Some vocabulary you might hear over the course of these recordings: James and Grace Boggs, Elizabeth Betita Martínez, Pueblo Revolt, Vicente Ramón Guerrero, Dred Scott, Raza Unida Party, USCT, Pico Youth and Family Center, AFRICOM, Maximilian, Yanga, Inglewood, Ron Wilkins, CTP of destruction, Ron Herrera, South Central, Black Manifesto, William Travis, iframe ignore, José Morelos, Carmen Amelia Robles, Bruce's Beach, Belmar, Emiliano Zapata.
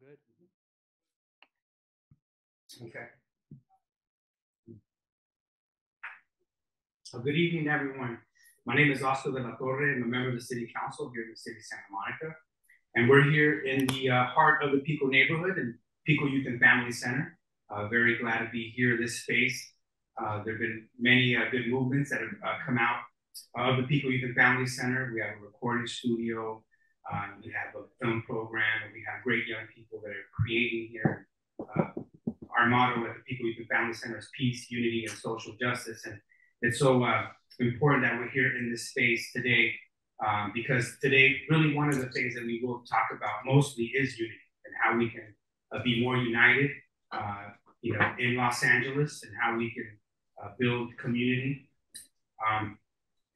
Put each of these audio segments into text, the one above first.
good. Okay. Well, good evening, everyone. My name is Oscar De La Torre. I'm a member of the City Council here in the city of Santa Monica. And we're here in the heart of the Pico neighborhood and Pico Youth and Family Center. Very glad to be here in this space. There have been many good movements that have come out of the Pico Youth and Family Center. We have a recording studio, we have a film program, and we have great young people that are creating here. Our motto at the Pico Youth and Family Center is peace, unity, and social justice. And it's so important that we're here in this space today, because today, really one of the things that we will talk about mostly is unity and how we can be more united in Los Angeles and how we can build community.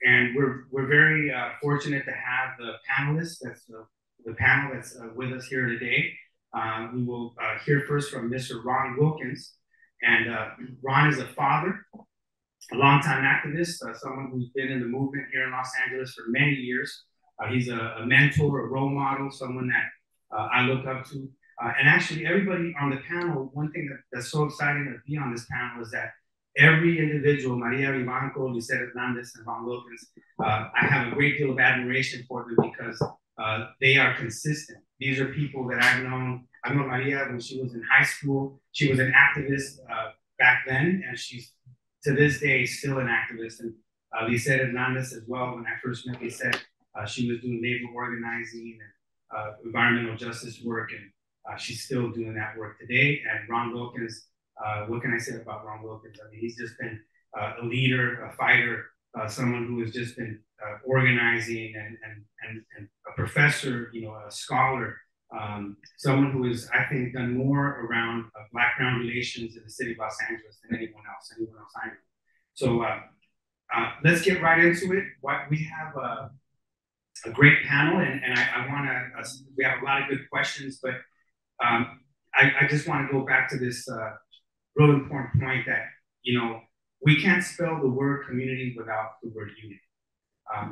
And we're very fortunate to have the panelists, that's the panel that's with us here today. We will hear first from Mr. Ron Wilkins. And Ron is a father, a longtime activist, someone who's been in the movement here in Los Angeles for many years. He's a mentor, a role model, someone that I look up to. And actually everybody on the panel, one thing that's so exciting to be on this panel is that every individual, Maria Vivanco, Lizette Hernandez, and Ron Wilkins, I have a great deal of admiration for them because they are consistent. These are people that I've known. I've known Maria when she was in high school. She was an activist back then, and she's to this day still an activist. And Lizette Hernandez as well, when I first met Lizette, she was doing labor organizing and environmental justice work, and she's still doing that work today. And Ron Wilkins, what can I say about Ron Wilkins? I mean, he's just been a leader, a fighter, someone who has just been organizing and a professor, a scholar, someone who has, I think, done more around Black-Brown relations in the city of Los Angeles than anyone else I know. So let's get right into it. We have a great panel, and I want to, we have a lot of good questions, but I just want to go back to this real important point that, we can't spell the word community without the word unity.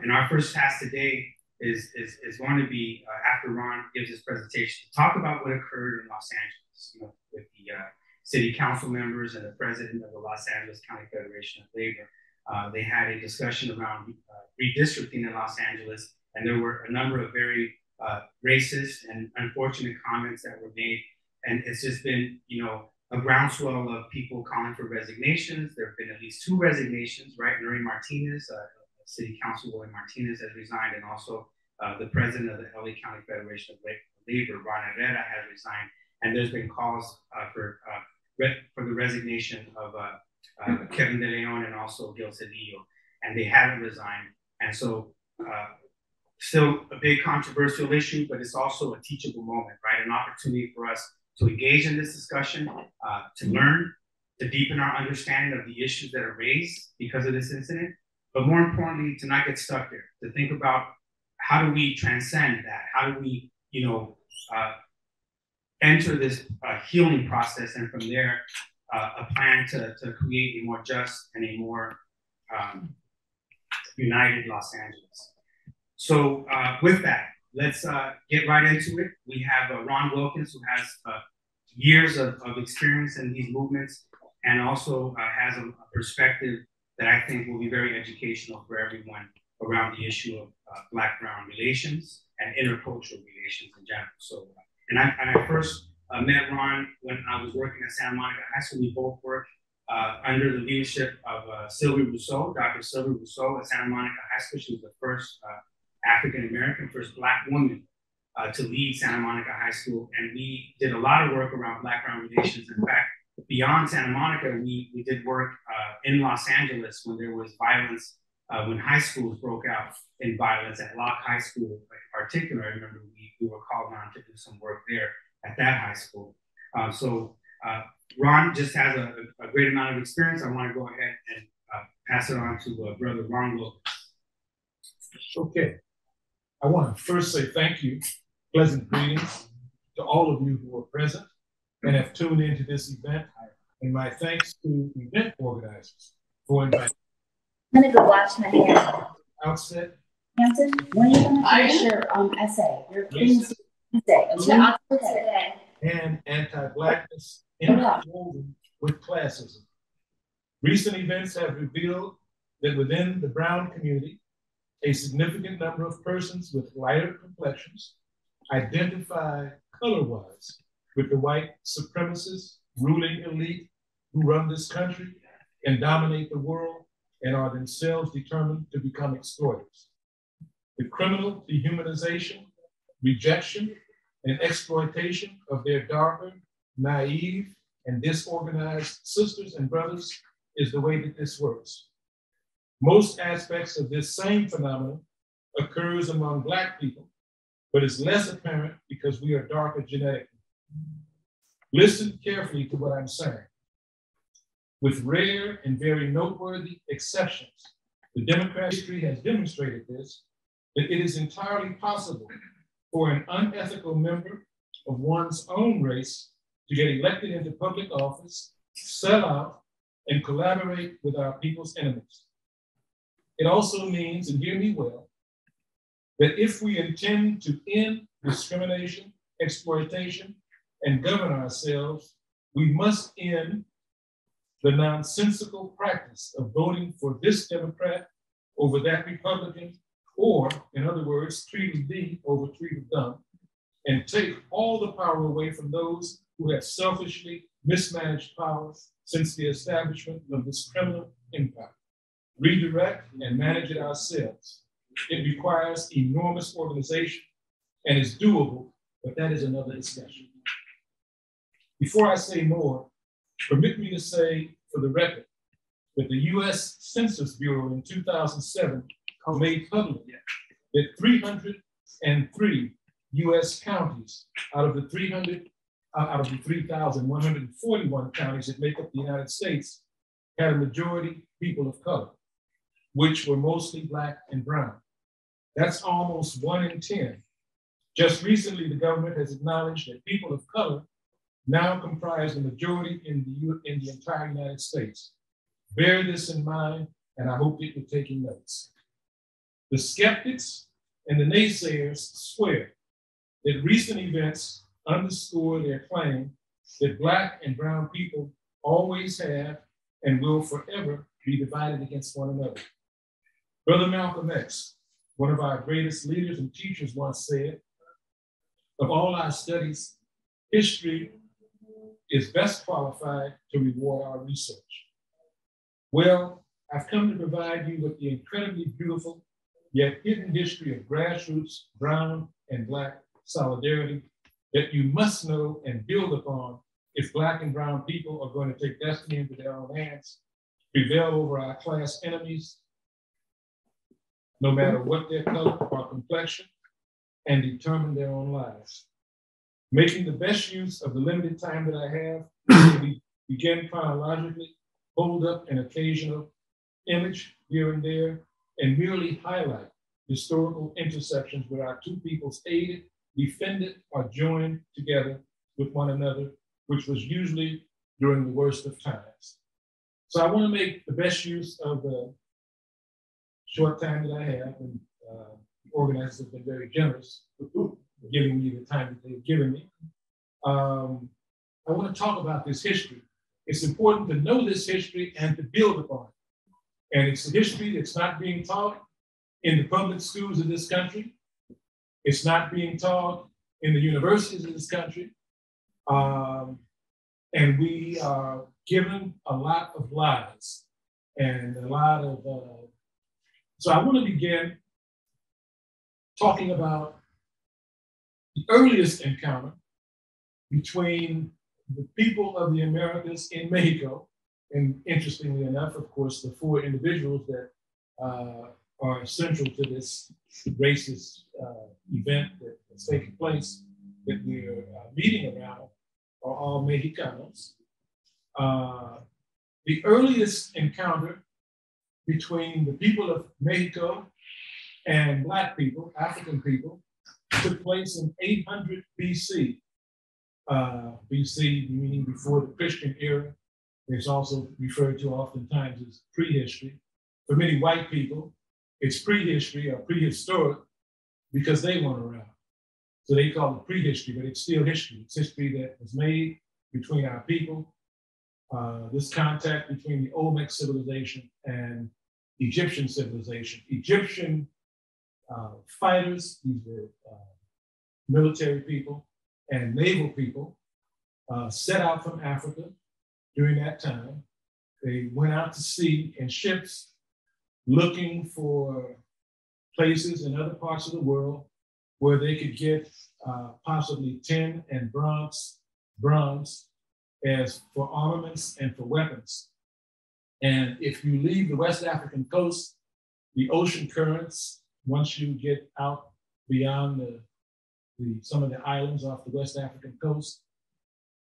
And our first task today is going to be, after Ron gives his presentation, to talk about what occurred in Los Angeles with the city council members and the president of the Los Angeles County Federation of Labor. They had a discussion around redistricting in Los Angeles, and there were a number of very racist and unfortunate comments that were made. And it's just been, a groundswell of people calling for resignations. There have been at least two resignations, right? Nury Martinez, City Councilwoman Martinez has resigned, and also the president of the LA County Federation of Labor, Ron Herrera, has resigned. And there's been calls for the resignation of Kevin De Leon and also Gil Cedillo, and they haven't resigned. And so still a big controversial issue, but it's also a teachable moment, right? An opportunity for us to engage in this discussion, to learn, to deepen our understanding of the issues that are raised because of this incident, but more importantly, to not get stuck there, to think about how do we transcend that? How do we, enter this healing process, and from there, a plan to create a more just and a more united Los Angeles. So with that, let's get right into it. We have Ron Wilkins, who has years of experience in these movements, and also has a perspective that I think will be very educational for everyone around the issue of Black-Brown relations and intercultural relations in general. So, and I first met Ron when I was working at Santa Monica High School. We both worked under the leadership of Sylvie Rousseau, Dr. Sylvie Rousseau at Santa Monica High School. She was the first African-American, first Black woman to lead Santa Monica High School. And we did a lot of work around Black-Brown relations. In fact, beyond Santa Monica, we did work in Los Angeles when there was violence, when high schools broke out in violence at Locke High School in particular. I remember we were called on to do some work there at that high school. So Ron just has a great amount of experience. I want to go ahead and pass it on to Brother Ron Wilkins. Okay. I want to first say thank you, pleasant greetings to all of you who are present and have tuned into this event, and my thanks to event organizers for inviting me. I'm gonna go wash my hair. Outset. Hampton, when are you gonna finish your essay? Your essay. Today. and anti-Blackness interwoven with classism. Recent events have revealed that within the Brown community, a significant number of persons with lighter complexions identify color-wise with the white supremacist ruling elite who run this country and dominate the world and are themselves determined to become exploiters. The criminal dehumanization, rejection, and exploitation of their darker, naive, and disorganized sisters and brothers is the way that this works. Most aspects of this same phenomenon occurs among Black people, but is less apparent because we are darker genetically. Listen carefully to what I'm saying. With rare and very noteworthy exceptions, the Democratic history has demonstrated this, that it is entirely possible for an unethical member of one's own race to get elected into public office, sell out, and collaborate with our people's enemies. It also means, and hear me well, that if we intend to end discrimination, exploitation, and govern ourselves, we must end the nonsensical practice of voting for this Democrat over that Republican, or, in other words, treating thee over treating them, and take all the power away from those who have selfishly mismanaged power since the establishment of this criminal empire. Redirect and manage it ourselves. It requires enormous organization and is doable, but that is another discussion. Before I say more, permit me to say for the record that the US Census Bureau in 2007 made public that 303 US counties out of the 3,141 counties that make up the United States had a majority people of color, which were mostly Black and brown. That's almost 1 in 10. Just recently, the government has acknowledged that people of color now comprise the majority in the entire United States. Bear this in mind, and I hope that you're taking notes. The skeptics and the naysayers swear that recent events underscore their claim that Black and brown people always have and will forever be divided against one another. Brother Malcolm X, one of our greatest leaders and teachers, once said, "Of all our studies, history is best qualified to reward our research." Well, I've come to provide you with the incredibly beautiful yet hidden history of grassroots brown and Black solidarity that you must know and build upon if Black and brown people are going to take destiny into their own hands, prevail over our class enemies, no matter what their color or complexion, and determine their own lives. Making the best use of the limited time that I have, we begin chronologically, hold up an occasional image here and there, and merely highlight historical intersections where our two peoples aided, defended, or joined together with one another, which was usually during the worst of times. So I want to make the best use of the short time that I have, and the organizers have been very generous for giving me the time that they've given me. I want to talk about this history. It's important to know this history and to build upon it. And it's a history that's not being taught in the public schools of this country. It's not being taught in the universities of this country. And we are given a lot of lies and a lot of, so I want to begin talking about the earliest encounter between the people of the Americas in Mexico, and interestingly enough, of course, the four individuals that are central to this racist event that is taking place, that we're meeting around, are all Mexicanos. The earliest encounter between the people of Mexico and Black people, African people, took place in 800 BC. BC meaning before the Christian era. It's also referred to oftentimes as prehistory. For many white people, it's prehistory or prehistoric because they weren't around. So they call it prehistory, but it's still history. It's history that was made between our people. This contact between the Olmec civilization and Egyptian civilization. Egyptian fighters, these were military people and naval people, set out from Africa during that time. They went out to sea in ships looking for places in other parts of the world where they could get possibly tin and bronze as for armaments and for weapons. And if you leave the West African coast, the ocean currents, once you get out beyond some of the islands off the West African coast,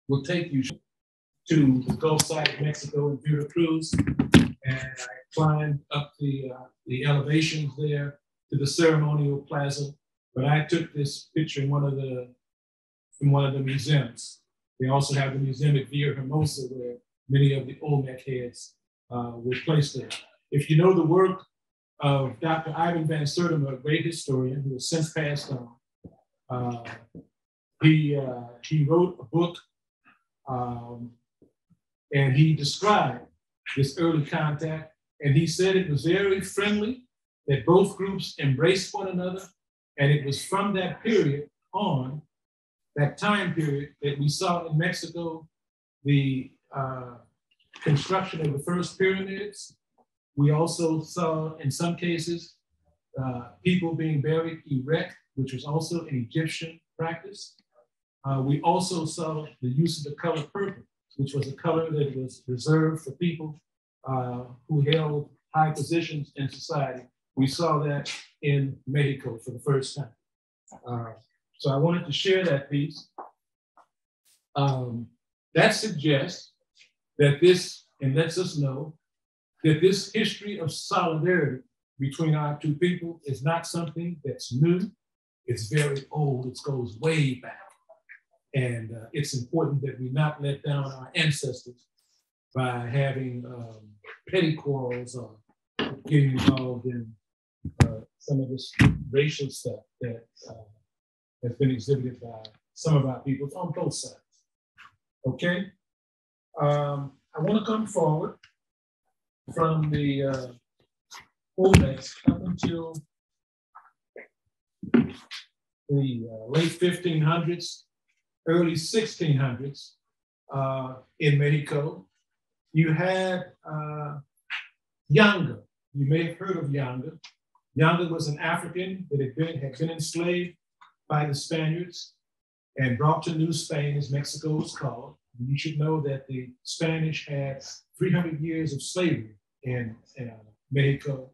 will take you to the Gulf side of Mexico and Veracruz. And I climbed up the elevations there to the ceremonial plaza. But I took this picture in one of the museums. They also have the museum at Villa Hermosa where many of the Olmec heads were placed there. If you know the work of Dr. Ivan Van Sertima, a great historian who has since passed on, he wrote a book and he described this early contact. And he said it was very friendly, that both groups embraced one another. And it was from that period on, that time period, that we saw in Mexico the construction of the first pyramids. We also saw, in some cases, people being buried erect, which was also an Egyptian practice. We also saw the use of the color purple, which was a color that was reserved for people who held high positions in society. We saw that in Mexico for the first time. So I wanted to share that piece. That suggests that this, and lets us know, that this history of solidarity between our two people is not something that's new. It's very old. It goes way back. And it's important that we not let down our ancestors by having petty quarrels or getting involved in some of this racial stuff that has been exhibited by some of our people on both sides. Okay? I want to come forward from the Olmecs up until the late 1500s, early 1600s in Mexico. You had Yanga. You may have heard of Yanga. Yanga was an African that had been enslaved by the Spaniards and brought to New Spain, as Mexico was called. You should know that the Spanish had 300 years of slavery in Mexico.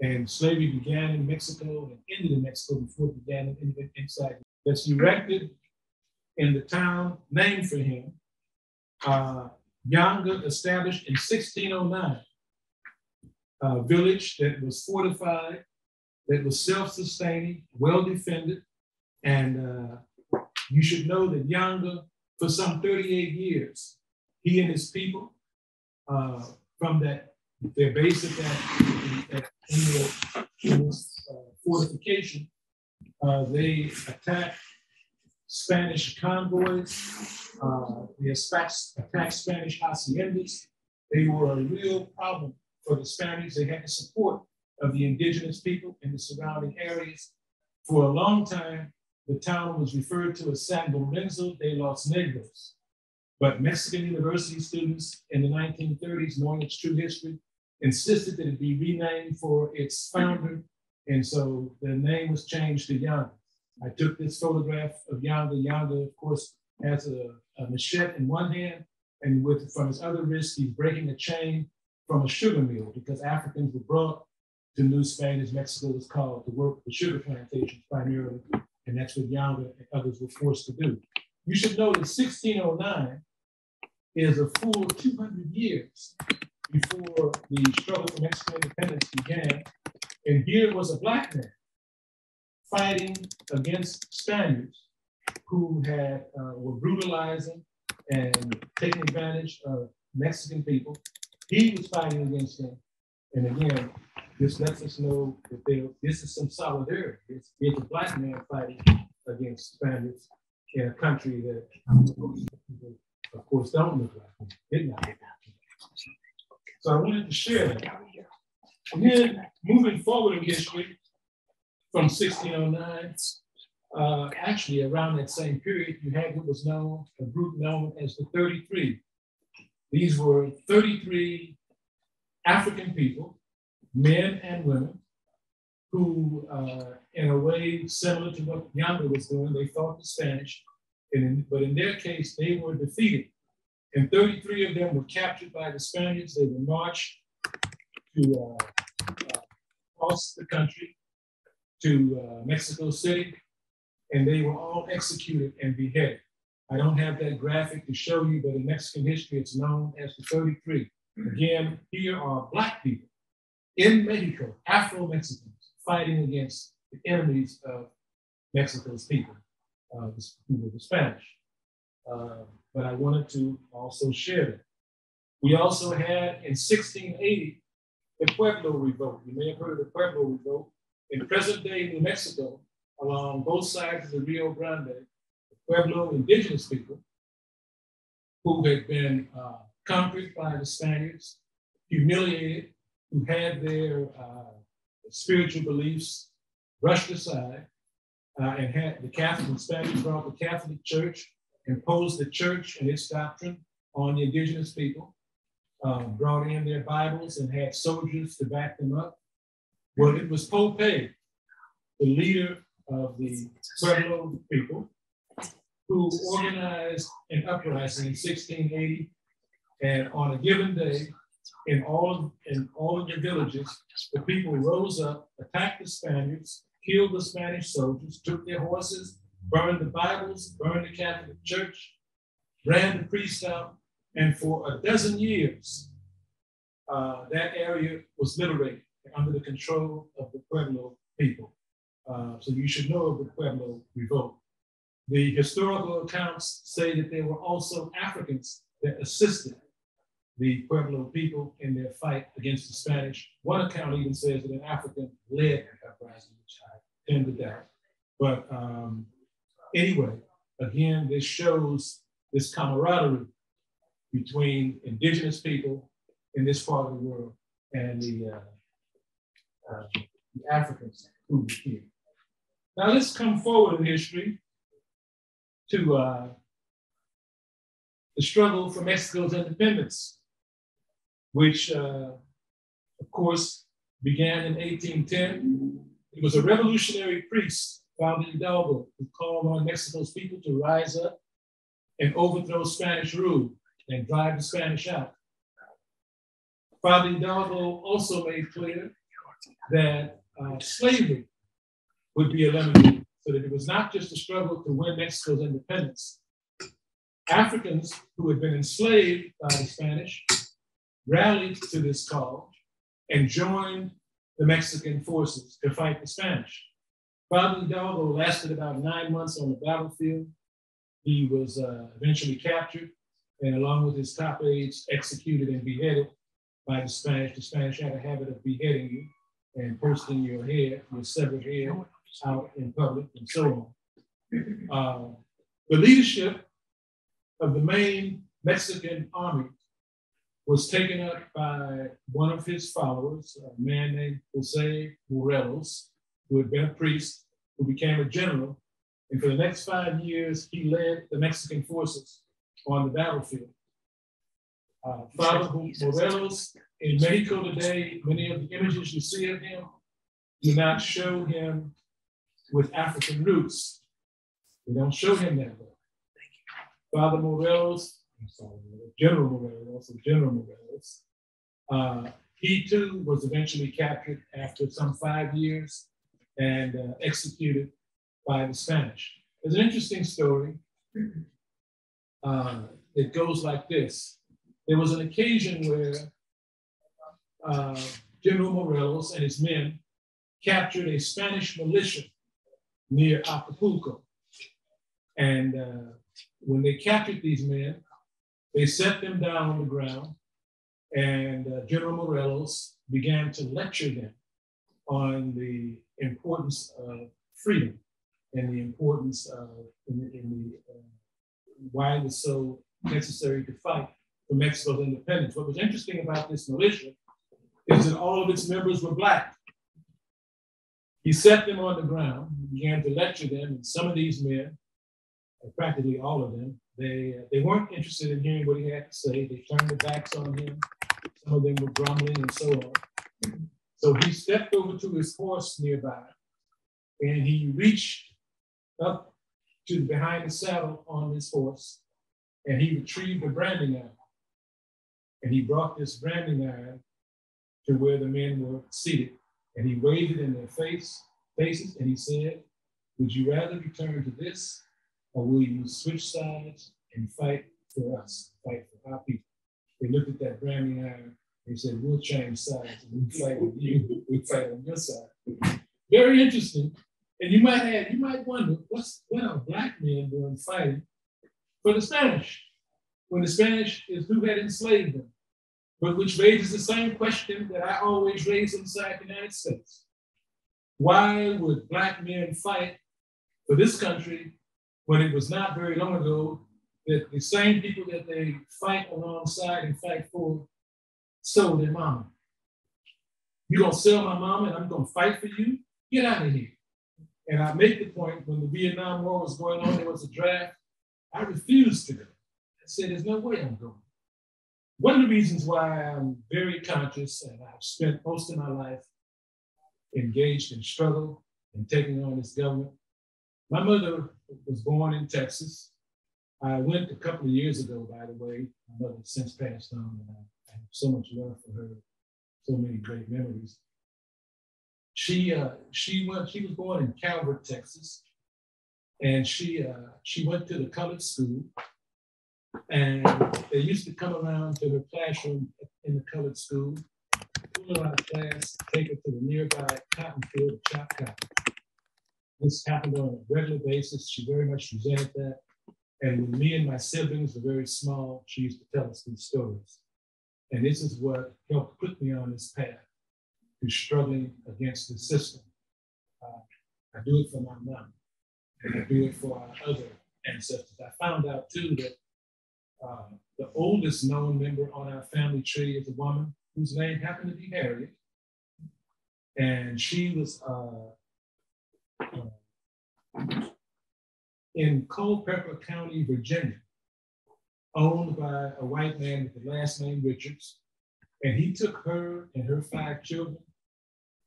And slavery began in Mexico and ended in Mexico before it began and ended inside. That's erected in the town named for him. Yanga established in 1609 a village that was fortified, that was self-sustaining, well-defended. And you should know that Yanga, for some 38 years, he and his people, from their base at that fortification, they attacked Spanish convoys, they attacked Spanish haciendas. They were a real problem for the Spaniards. They had the support of the indigenous people in the surrounding areas. For a long time, the town was referred to as San Lorenzo de los Negros. But Mexican university students in the 1930s, knowing its true history, insisted that it be renamed for its founder. And so the name was changed to Yanga. I took this photograph of Yanga. Yanga, of course, has a machete in one hand, and from his other wrist, he's breaking a chain from a sugar mill, because Africans were brought to New Spain, as Mexico was called, to work the sugar plantations primarily. And that's what Yanga and others were forced to do. You should know that 1609 is a full 200 years before the struggle for Mexican independence began. And here was a Black man fighting against Spaniards who had were brutalizing and taking advantage of Mexican people. He was fighting against them. And again, this lets us know that this is some solidarity. Here's a Black man fighting against and expanded country that, of course, don't look like them, did not. So I wanted to share that. And then moving forward in history from 1609, actually around that same period, you had what was known, a group known as the 33. These were 33 African people, men and women, who in a way similar to what Yanga was doing, they fought the Spanish, but in their case, they were defeated. And 33 of them were captured by the Spaniards. They were marched to across the country to Mexico City, and they were all executed and beheaded. I don't have that graphic to show you, but in Mexican history, it's known as the 33. Again, here are Black people in Mexico, Afro-Mexicans, fighting against the enemies of Mexico's people, who were the Spanish. But I wanted to also share that. We also had in 1680, the Pueblo Revolt. You may have heard of the Pueblo Revolt. In present-day New Mexico, along both sides of the Rio Grande, the Pueblo indigenous people who had been conquered by the Spaniards, humiliated, who had their spiritual beliefs brushed aside, and had the Spaniards brought the Catholic Church, imposed the church and its doctrine on the indigenous people, brought in their Bibles and had soldiers to back them up. Well, it was Pompey, the leader of the Pueblo people, who organized an uprising in 1680, and on a given day, in all of the villages, the people rose up, attacked the Spaniards, killed the Spanish soldiers, took their horses, burned the Bibles, burned the Catholic Church, ran the priests out, and for 12 years, that area was liberated under the control of the Pueblo people. So you should know of the Pueblo Revolt. The historical accounts say that there were also Africans that assisted the Pueblo people in their fight against the Spanish. One account even says that an African led the uprising, which I tend to doubt. But anyway, again, this shows this camaraderie between indigenous people in this part of the world and the Africans who were here. Now let's come forward in history to the struggle for Mexico's independence, which of course began in 1810. It was a revolutionary priest, Father Hidalgo, who called on Mexico's people to rise up and overthrow Spanish rule and drive the Spanish out. Father Hidalgo also made clear that slavery would be eliminated, so that it was not just a struggle to win Mexico's independence. Africans who had been enslaved by the Spanish rallied to this call and joined the Mexican forces to fight the Spanish. Father Hidalgo lasted about 9 months on the battlefield. He was eventually captured, and along with his top aides, executed and beheaded by the Spanish. The Spanish had a habit of beheading you and posting your hair, your severed hair, out in public and so on. The leadership of the main Mexican army was taken up by one of his followers, a man named José Morelos, who had been a priest, who became a general. And for the next 5 years, he led the Mexican forces on the battlefield. Father Morelos, in Mexico today, many of the images you see of him do not show him with African roots. They don't show him that way. Father Morelos, I'm sorry, General Morelos, or General Morelos, he too was eventually captured after some 5 years and executed by the Spanish. There's an interesting story that goes like this. There was an occasion where General Morelos and his men captured a Spanish militia near Acapulco. And when they captured these men, they set them down on the ground, and General Morelos began to lecture them on the importance of freedom and the importance of, why it was so necessary to fight for Mexico's independence. What was interesting about this militia is that all of its members were Black. He set them on the ground, began to lecture them, and some of these men, practically all of them, they weren't interested in hearing what he had to say. They turned their backs on him. Some of them were grumbling and so on. So he stepped over to his horse nearby, and he reached up to behind the saddle on his horse, and he retrieved a branding iron. And he brought this branding iron to where the men were seated. And he waved it in their faces, and he said, "Would you rather return to this, or will you switch sides and fight for us, fight for our people?" They looked at that branding iron, and they said, "We'll change sides, and we'll fight with you, we'll fight on your side." Very interesting. And you might wonder, what are Black men doing fighting for the Spanish, when the Spanish is who had enslaved them? But which raises the same question that I always raise inside the United States. Why would Black men fight for this country when it was not very long ago that the same people that they fight alongside and fight for sold their mama? You're gonna sell my mama and I'm gonna fight for you? Get out of here. And I make the point, when the Vietnam War was going on, there was a draft, I refused to go. I said, there's no way I'm going. One of the reasons why I'm very conscious, and I've spent most of my life engaged in struggle and taking on this government. My mother was born in Texas. I went a couple of years ago, by the way. My mother has since passed on, and I have so much love for her, so many great memories. She was born in Calvert, Texas, and she went to the colored school. And they used to come around to her classroom in the colored school, pull her out of class, take her to the nearby cotton field to chop cotton. This happened on a regular basis. She very much resented that. And when me and my siblings were very small, she used to tell us these stories. And this is what helped put me on this path to struggling against the system. I do it for my mom, and I do it for our other ancestors. I found out too that the oldest known member on our family tree is a woman whose name happened to be Harriet. And she was in Culpeper County, Virginia, owned by a white man with the last name Richards. And he took her and her 5 children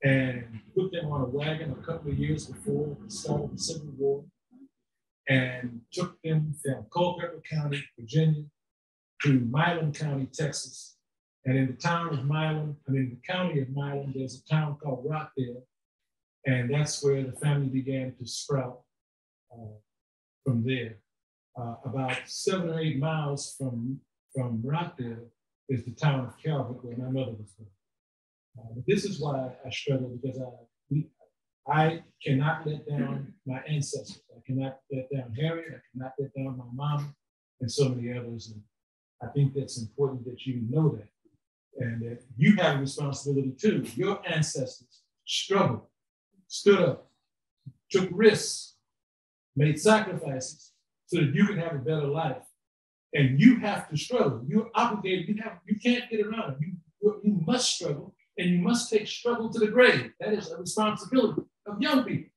and put them on a wagon a couple of years before the start of the Civil War, and took them from Culpeper County, Virginia, to Milam County, Texas. And in the town of Milam, I mean, the county of Milam, there's a town called Rockdale. And that's where the family began to sprout from there. About 7 or 8 miles from Rockdale is the town of Calvert, where my mother was born. This is why I struggle, because I cannot let down my ancestors. I cannot let down Harriet. I cannot let down my mom and so many others. And I think that's important that you know that. And that you have a responsibility too. Your ancestors struggled, stood up, took risks, made sacrifices so that you can have a better life. And you have to struggle. You're obligated. You can't get around it. You must struggle, and you must take struggle to the grave. That is a responsibility of young people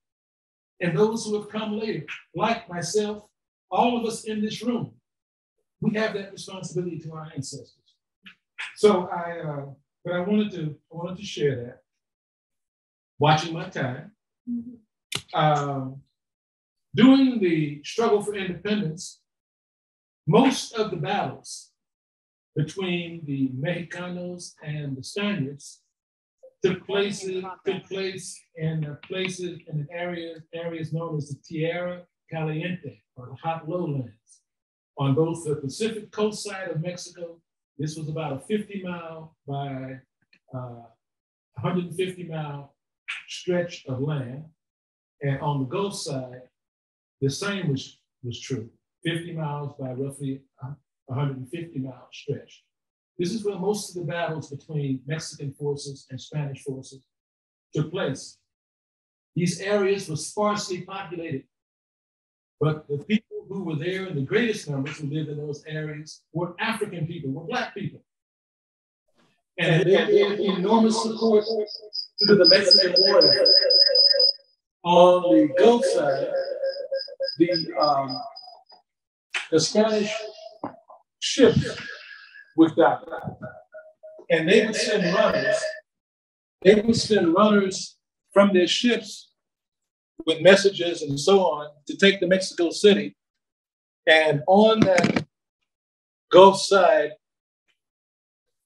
and those who have come later, like myself, all of us in this room. We have that responsibility to our ancestors. So I wanted to share that, watching my time. During the struggle for independence, most of the battles between the Mexicanos and the Spaniards took place in an areas known as the Tierra Caliente, or the hot lowlands, on both the Pacific coast side of Mexico. This was about a 50-mile by 150-mile stretch of land, and on the Gulf side, the same was true: 50 miles by roughly 150-mile stretch. This is where most of the battles between Mexican forces and Spanish forces took place. These areas were sparsely populated But the people who were there in the greatest numbers who lived in those areas were African people, were Black people. And they gave enormous support to the Mexican War effort. On the Gulf side, the Spanish ships would dock, and they would send runners. They would send runners from their ships with messages and so on to take to Mexico City. And on that Gulf side,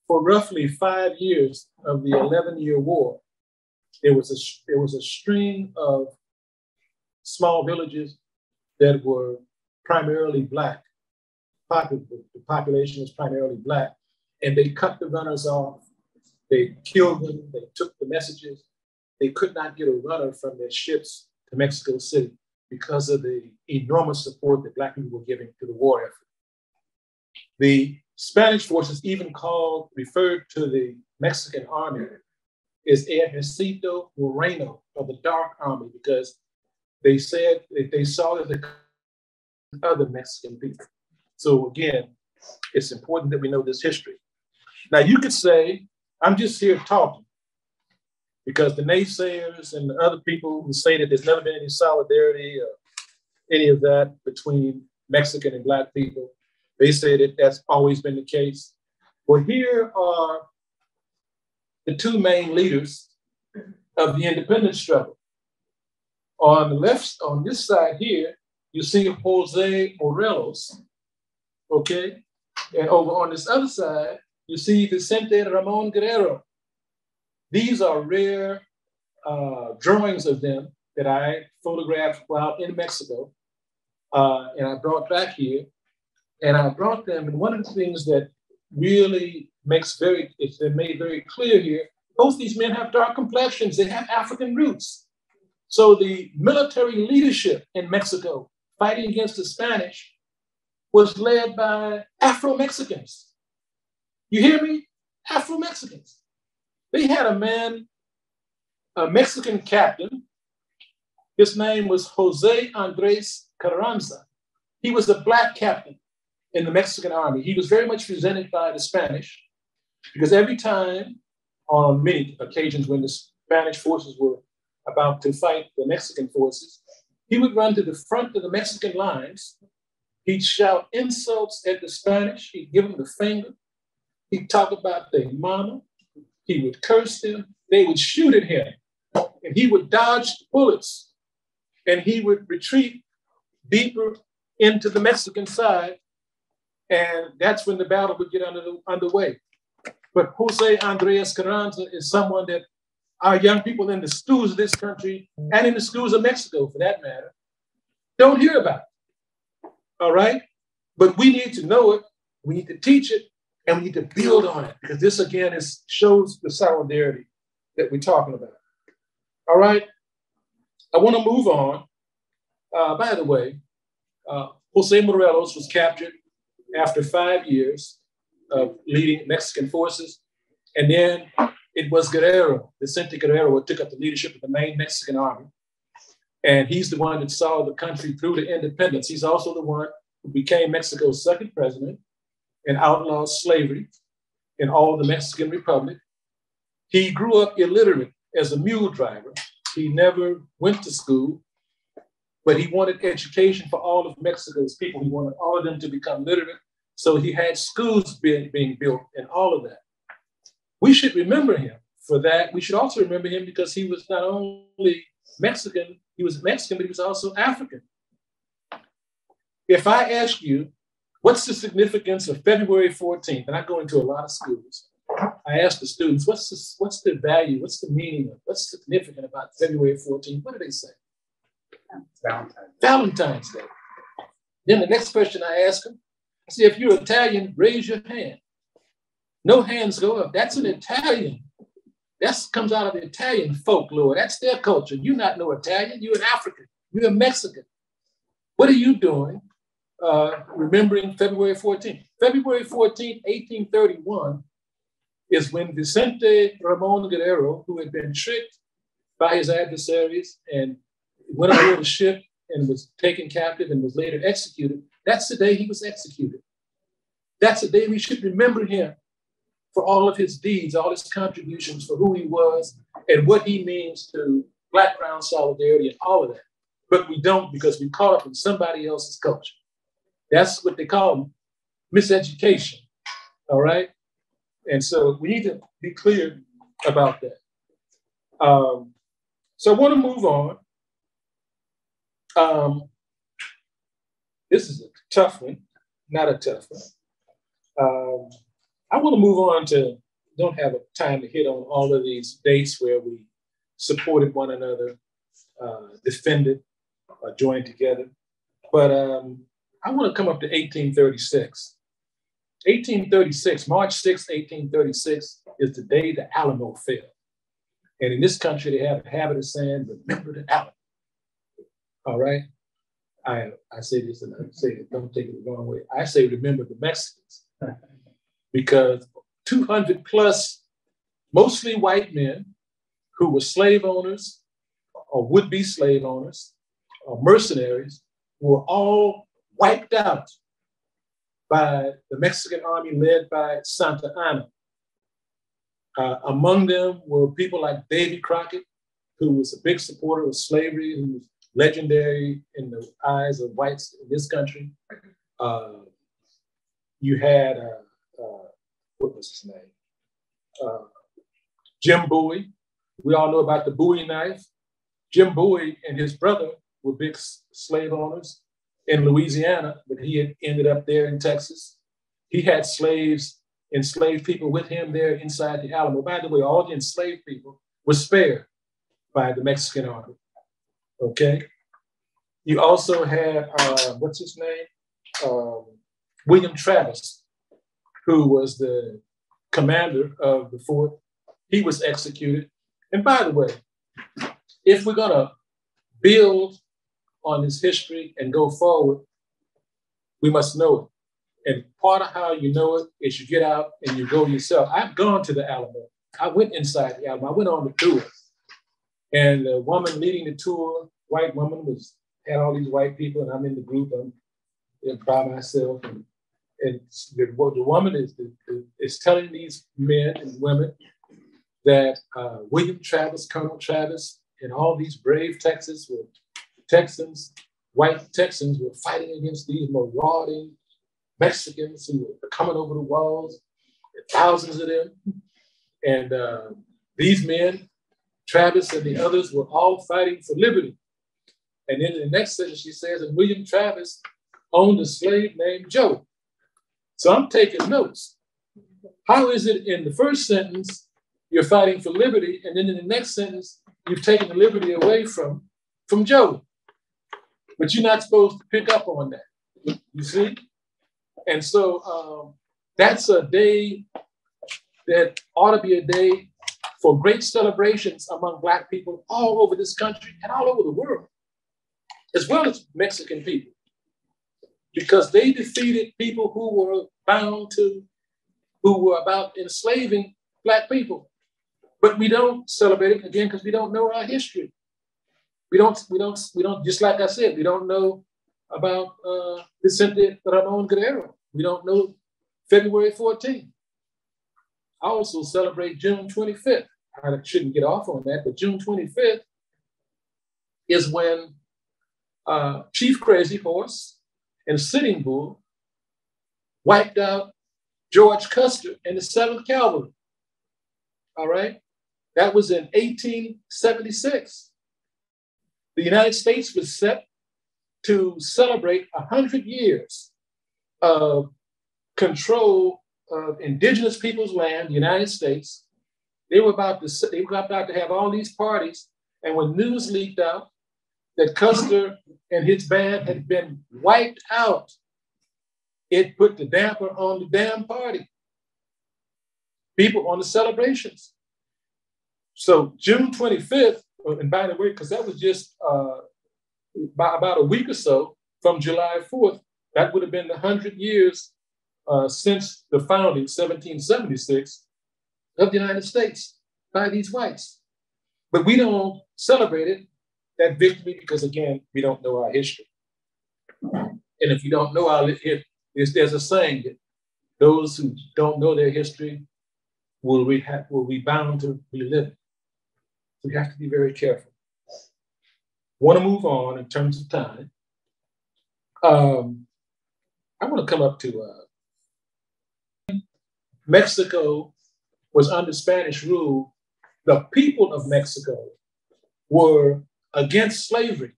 for roughly 5 years of the 11-year war, there was a string of small villages that were primarily Black. The population was primarily Black, and they cut the runners off. They killed them. They took the messages. They could not get a runner from their ships to Mexico City because of the enormous support that Black people were giving to the war effort. The Spanish forces even referred to the Mexican army as Ejército Moreno, or the Dark Army, because they said that they saw that the other Mexican people. So again, it's important that we know this history. Now you could say, I'm just here talking, because the naysayers and the other people who say that there's never been any solidarity or any of that between Mexican and Black people, they say that that's always been the case. Well, here are the two main leaders of the independence struggle. On the left, on this side here, you see José Morelos, okay? And over on this other side, you see Vicente Ramón Guerrero. These are rare drawings of them that I photographed while in Mexico, and I brought back here. And I brought them, and one of the things that really made very clear here, both these men have dark complexions, they have African roots. So the military leadership in Mexico fighting against the Spanish was led by Afro-Mexicans. You hear me? Afro-Mexicans. They had a man, a Mexican captain. His name was Jose Andres Carranza. He was a Black captain in the Mexican army. He was very much resented by the Spanish because every time, on many occasions when the Spanish forces were about to fight the Mexican forces, he would run to the front of the Mexican lines. He'd shout insults at the Spanish. He'd give them the finger. He'd talk about their mama. He would curse them. They would shoot at him, and he would dodge bullets, and he would retreat deeper into the Mexican side, and that's when the battle would get underway. But Jose Andres Carranza is someone that our young people in the schools of this country, and in the schools of Mexico for that matter, don't hear about. All right? But we need to know it, we need to teach it, and we need to build on it, because this again shows the solidarity that we're talking about. All right? I want to move on. By the way, Jose Morelos was captured after 5 years of leading Mexican forces. And then it was Guerrero, Vicente Guerrero, who took up the leadership of the main Mexican army. And he's the one that saw the country through to independence. He's also the one who became Mexico's second president and outlawed slavery in all the Mexican Republic. He grew up illiterate as a mule driver. He never went to school, but he wanted education for all of Mexico's people. He wanted all of them to become literate. So he had schools being built and all of that. We should remember him for that. We should also remember him because he was not only Mexican, he was Mexican, but he was also African. If I ask you, what's the significance of February 14th? And I go into a lot of schools. I ask the students, what's the value? What's the meaning of? What's significant about February 14th? What do they say? Valentine's Day. Then the next question I ask them, I say, if you're Italian, raise your hand. No hands go up. That's an Italian. That comes out of Italian folklore. That's their culture. You're not no Italian. You're an African. You're a Mexican. What are you doing remembering February 14th? February 14th, 1831 is when Vicente Ramon Guerrero, who had been tricked by his adversaries and went aboard a ship and was taken captive and was later executed, that's the day he was executed. That's the day we should remember him for all of his deeds, all his contributions, for who he was and what he means to Black, brown solidarity and all of that. But we don't, because we caught up in somebody else's culture. That's what they call miseducation, all right? And so we need to be clear about that. So I want to move on. This is a tough one, not a tough one. I want to move on to, don't have time to hit on all of these dates where we supported one another, defended, joined together. But I want to come up to 1836. 1836, March 6, 1836 is the day the Alamo fell. And in this country, they have a habit of saying, remember the Alamo. All right? I say this and I say it, don't take it the wrong way. I say remember the Mexicans. Because 200 plus, mostly white men who were slave owners or would-be slave owners or mercenaries were all wiped out by the Mexican army led by Santa Anna. Among them were people like Davy Crockett, who was a big supporter of slavery, who was legendary in the eyes of whites in this country. You had what was his name? Jim Bowie. We all know about the Bowie knife. Jim Bowie and his brother were big slave owners in Louisiana, but he had ended up there in Texas. He had slaves, enslaved people with him there inside the Alamo. By the way, all the enslaved people were spared by the Mexican army, okay? You also had, what's his name? William Travis, who was the commander of the fort. He was executed. And by the way, if we're gonna build on his history and go forward, we must know it. And part of how you know it is you get out and you go yourself. I've gone to the Alamo. I went inside the Alamo. I went on the tour. And the woman leading the tour, white woman, had all these white people, and I'm in the group. I'm by myself. And the woman is telling these men and women that William Travis, Colonel Travis, and all these brave Texans, white Texans, were fighting against these marauding Mexicans who were coming over the walls, thousands of them. And these men, Travis and the others, were all fighting for liberty. And then in the next sentence, she says, and William Travis owned a slave named Joe. So I'm taking notes. How is it in the first sentence, you're fighting for liberty, and then in the next sentence, you've taken the liberty away from Joe? But you're not supposed to pick up on that, you see? And so that's a day that ought to be a day for great celebrations among Black people all over this country and all over the world, as well as Mexican people, because they defeated people who were about enslaving Black people. But we don't celebrate it, again, because we don't know our history. We don't, just like I said, we don't know about Vicente Ramón Guerrero. We don't know February 14th. I also celebrate June 25th. I shouldn't get off on that, but June 25th is when Chief Crazy Horse and Sitting Bull wiped out George Custer and the 7th Cavalry, all right? That was in 1876. The United States was set to celebrate 100 years of control of indigenous people's land, the United States. They were about to have all these parties, and when news leaked out that Custer and his band had been wiped out, it put the damper on the damn party. People on the celebrations. So June 25th, and by the way, because that was just about a week or so from July 4th, that would have been the 100 years since the founding, 1776, of the United States by these whites. But we don't celebrate it that victory because, again, we don't know our history. And if you don't know our history, there's a saying that those who don't know their history will be bound to relive it. So we have to be very careful. Want to move on in terms of time. I want to come up to Mexico was under Spanish rule. The people of Mexico were against slavery.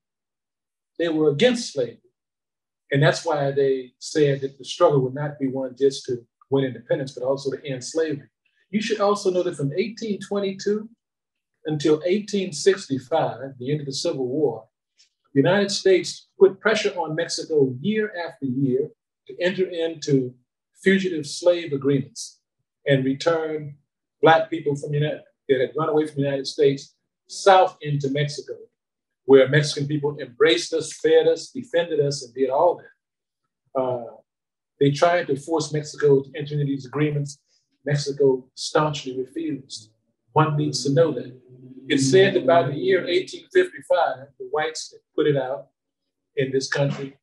They were against slavery. And that's why they said that the struggle would not be one just to win independence, but also to end slavery. You should also know that from 1822 until 1865, the end of the Civil War, the United States put pressure on Mexico year after year to enter into fugitive slave agreements and return Black people from that had run away from the United States south into Mexico, where Mexican people embraced us, fed us, defended us, and did all that. They tried to force Mexico to enter into these agreements. Mexico staunchly refused. One needs to know that. It's said that by the year 1855, the whites put it out in this country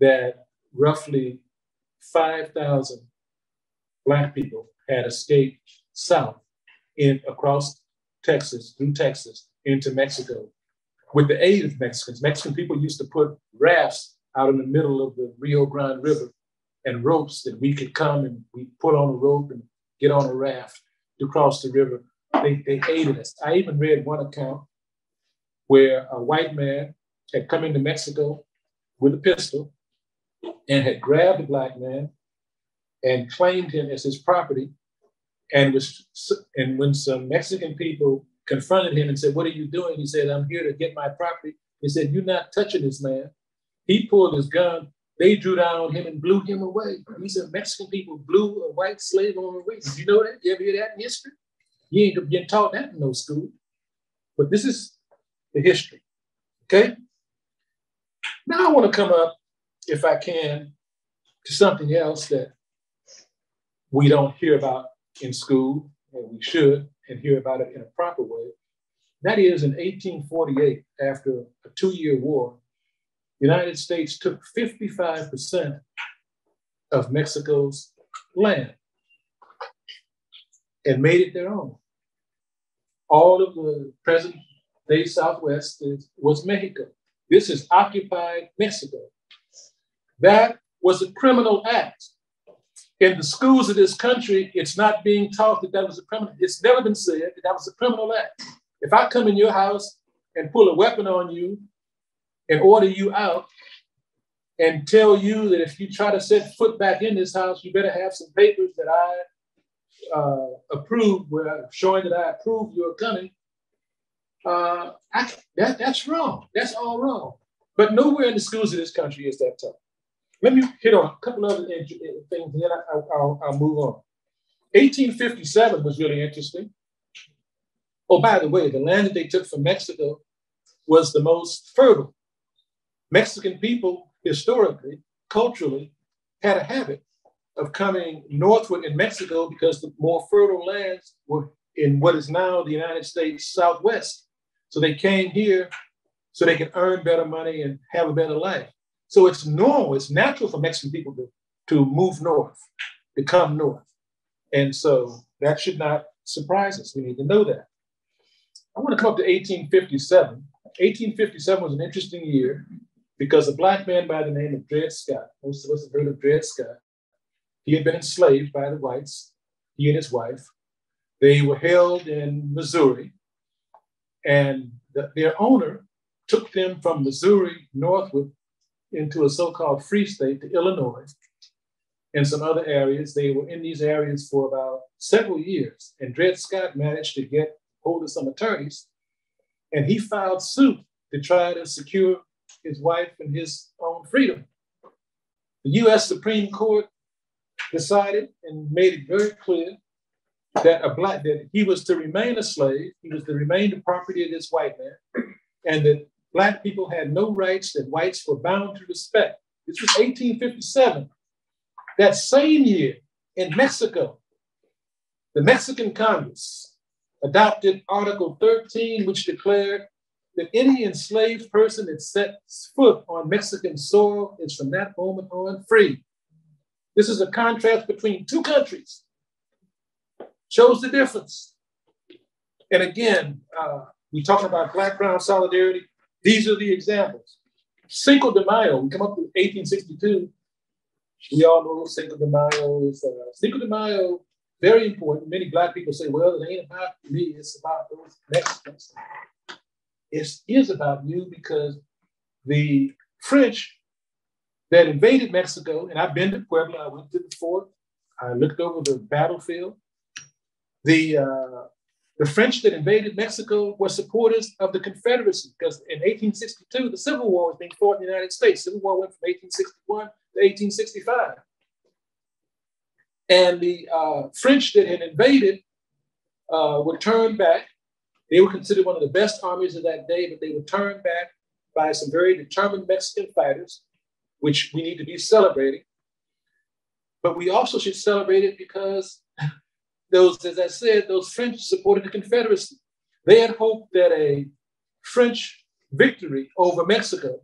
that roughly 5,000 Black people had escaped south across Texas, through Texas, into Mexico, with the aid of Mexicans. Mexican people used to put rafts out in the middle of the Rio Grande River and ropes that we could come and we put on a rope and get on a raft to cross the river. They hated us. I even read one account where a white man had come into Mexico with a pistol and had grabbed a Black man and claimed him as his property. And when some Mexican people confronted him and said, "What are you doing?" He said, "I'm here to get my property." They said, "You're not touching this man." He pulled his gun. They drew down on him and blew him away. He said, Mexican people blew a white slave on away. Did you know that? You ever hear that in history? You ain't been taught that in no school. But this is the history, okay? Now I want to come up, if I can, to something else that we don't hear about in school, and we should, and hear about it in a proper way. That is, in 1848, after a two-year war, the United States took 55% of Mexico's land and made it their own. All of the present-day Southwest was Mexico. This is occupied Mexico. That was a criminal act. In the schools of this country, it's not being taught that that was a criminal. It's never been said that that was a criminal act. If I come in your house and pull a weapon on you and order you out and tell you that if you try to set foot back in this house, you better have some papers that I approve, showing that I approve your coming, that's wrong. That's all wrong. But nowhere in the schools of this country is that taught. Let me hit on a couple other things, and then I'll move on. 1857 was really interesting. Oh, by the way, the land that they took from Mexico was the most fertile. Mexican people, historically, culturally, had a habit of coming northward in Mexico because the more fertile lands were in what is now the United States Southwest. So they came here so they could earn better money and have a better life. So it's normal, it's natural for Mexican people to move north, to come north. And so that should not surprise us. We need to know that. I want to come up to 1857. 1857 was an interesting year because a Black man by the name of Dred Scott, most of us have heard of Dred Scott, he had been enslaved by the whites, he and his wife. They were held in Missouri, and their owner took them from Missouri northward into a so-called free state, to Illinois, and some other areas. They were in these areas for about several years, and Dred Scott managed to get hold of some attorneys, and he filed suit to try to secure his wife and his own freedom. The U.S. Supreme Court decided and made it very clear that that he was to remain a slave, he was to remain the property of this white man, and that Black people had no rights that whites were bound to respect. This was 1857. That same year in Mexico, the Mexican Congress adopted Article 13, which declared that any enslaved person that sets foot on Mexican soil is from that moment on free. This is a contrast between two countries. Shows the difference. And again, we talk about black-brown solidarity. These are the examples. Cinco de Mayo, we come up with 1862. We all know Cinco de Mayo is Cinco de Mayo, very important. Many black people say, well, it ain't about me, it's about those Mexicans. It is about you because the French that invaded Mexico, and I've been to Puebla, I went to the fort, I looked over the battlefield. The French that invaded Mexico were supporters of the Confederacy because in 1862, the Civil War was being fought in the United States. Civil War went from 1861 to 1865. And the French that had invaded were turned back. They were considered one of the best armies of that day, but they were turned back by some very determined Mexican fighters, which we need to be celebrating. But we also should celebrate it because those, as I said, those French supported the Confederacy. They had hoped that a French victory over Mexico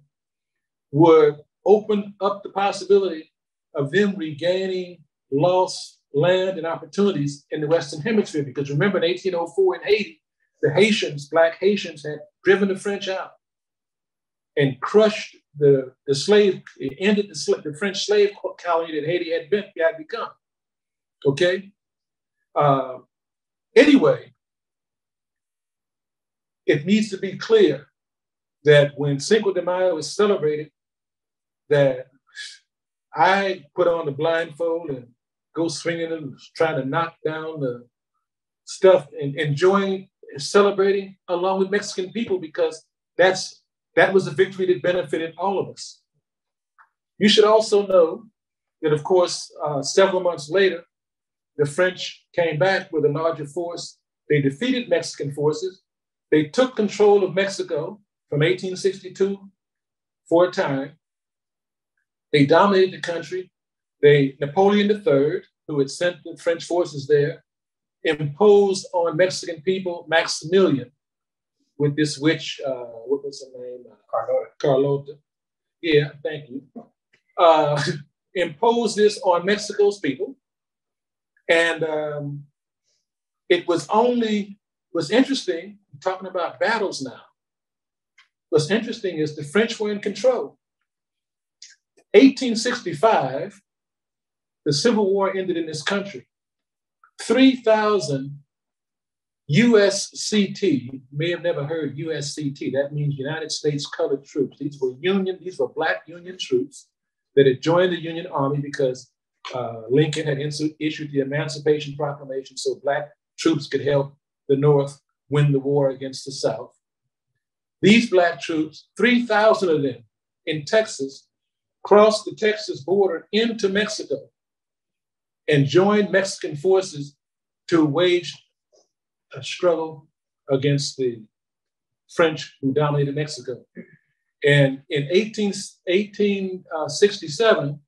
would open up the possibility of them regaining lost land and opportunities in the Western Hemisphere. Because remember, in 1804 in Haiti, the Haitians, black Haitians, had driven the French out and crushed the slave, it ended the French slave colony that Haiti had become, okay? Anyway, it needs to be clear that when Cinco de Mayo is celebrated, that I put on the blindfold and go swinging and trying to knock down the stuff and enjoying and celebrating along with Mexican people because that was a victory that benefited all of us. You should also know that, of course, several months later, the French came back with a larger force. They defeated Mexican forces. They took control of Mexico from 1862 for a time. They dominated the country. Napoleon III, who had sent the French forces there, imposed on Mexican people Maximilian with this witch, what was her name? Carlota. Yeah, thank you. Imposed this on Mexico's people. And what's interesting, I'm talking about battles now. What's interesting is the French were in control. 1865, the Civil War ended in this country. 3,000 USCT, you may have never heard USCT, that means United States Colored Troops. These were black Union troops that had joined the Union Army because Lincoln had issued the Emancipation Proclamation so black troops could help the North win the war against the South. These black troops, 3,000 of them in Texas, crossed the Texas border into Mexico and joined Mexican forces to wage a struggle against the French who dominated Mexico. And in 1867,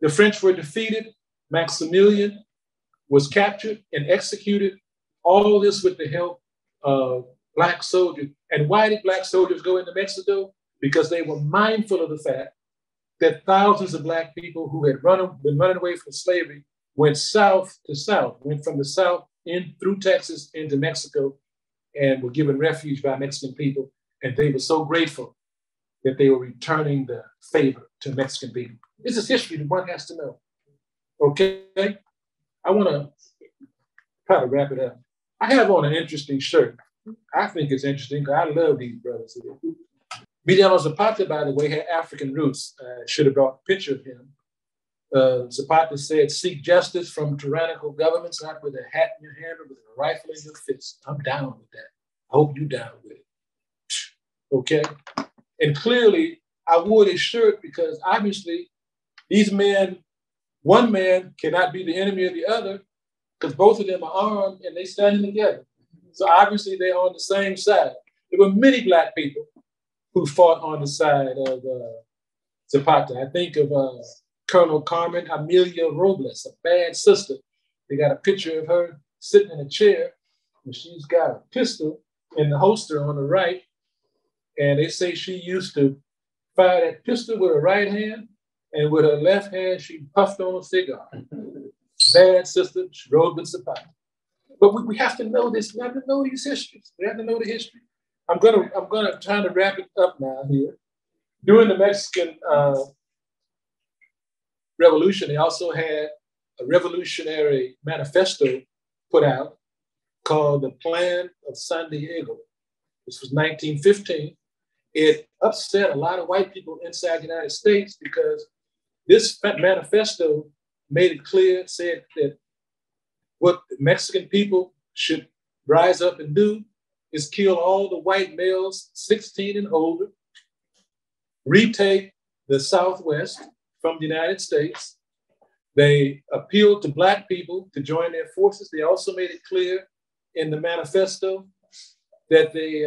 the French were defeated. Maximilian was captured and executed. All this with the help of black soldiers. And why did black soldiers go into Mexico? Because they were mindful of the fact that thousands of black people who had been running away from slavery went south to south, went from the south in through Texas into Mexico and were given refuge by Mexican people. And they were so grateful that they were returning the favor to Mexican people. This is history that one has to know, okay? I want to try to wrap it up. I have on an interesting shirt. I think it's interesting because I love these brothers here. Emiliano Zapata, by the way, had African roots. I should have brought a picture of him. Zapata said, seek justice from tyrannical governments, not with a hat in your hand or with a rifle in your fist. I'm down with that. I hope you're down with it, okay? And clearly, I wore this shirt because obviously these men, one man cannot be the enemy of the other because both of them are armed and they standing together. So obviously they're on the same side. There were many black people who fought on the side of Zapata. I think of Colonel Carmen Amelia Robles, a bad sister. They got a picture of her sitting in a chair and she's got a pistol in the holster on the right. And they say she used to fire that pistol with her right hand, and with her left hand, she puffed on a cigar. Bad sister, Robin Zapata. But we have to know this. We have to know these histories. We have to know the history. I'm trying to wrap it up now here. During the Mexican Revolution, they also had a revolutionary manifesto put out called the Plan of San Diego. This was 1915. It upset a lot of white people inside the United States because this manifesto made it clear, said that what the Mexican people should rise up and do is kill all the white males 16 and older, retake the Southwest from the United States. They appealed to Black people to join their forces. They also made it clear in the manifesto that they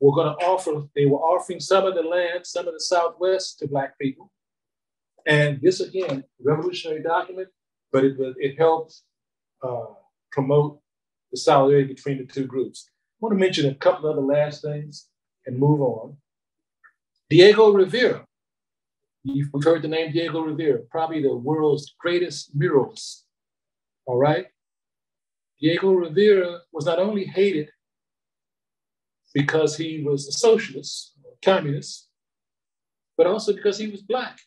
were offering some of the land, some of the Southwest to Black people. And this, again, revolutionary document, but it helped promote the solidarity between the two groups. I want to mention a couple other last things and move on. Diego Rivera. We've heard the name Diego Rivera, probably the world's greatest muralist. All right? Diego Rivera was not only hated because he was a socialist, or communist, but also because he was Black.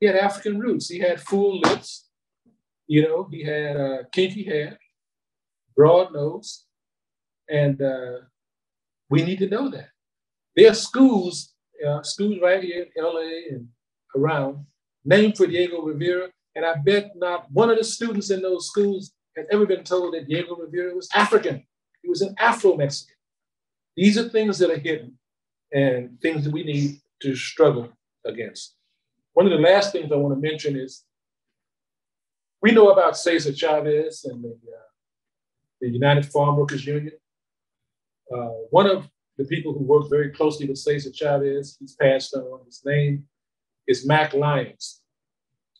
He had African roots. He had full lips. You know, he had kinky hair, broad nose, and we need to know that. There are schools right here in LA and around, named for Diego Rivera, and I bet not one of the students in those schools has ever been told that Diego Rivera was African. He was an Afro-Mexican. These are things that are hidden and things that we need to struggle against. One of the last things I want to mention is we know about Cesar Chavez and the United Farm Workers Union. One of the people who worked very closely with Cesar Chavez, he's passed on, his name is Mac Lyons.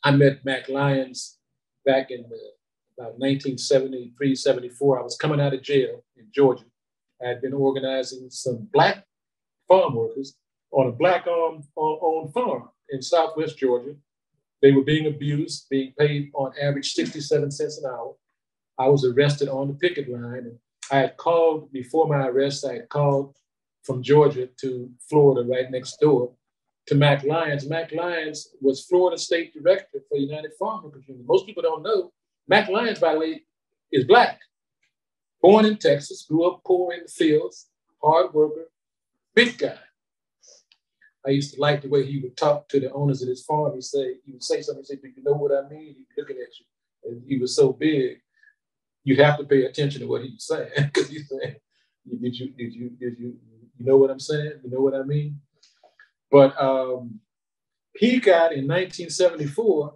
I met Mac Lyons back in about 1973, 74. I was coming out of jail in Georgia. I had been organizing some Black farm workers on a Black-owned farm in Southwest Georgia. They were being abused, being paid on average 67 cents an hour. I was arrested on the picket line. And I had called, before my arrest, I had called from Georgia to Florida right next door to Mac Lyons. Mac Lyons was Florida State Director for United Farm Workers Union. Most people don't know. Mac Lyons, by the way, is Black. Born in Texas, grew up poor in the fields, hard worker, big guy. I used to like the way he would talk to the owners of his farm. He would say something, he'd say, "Do you know what I mean?" He'd be looking at you. And he was so big, you have to pay attention to what he was saying. Because he's saying, did you know what I'm saying? You know what I mean? But he got, in 1974,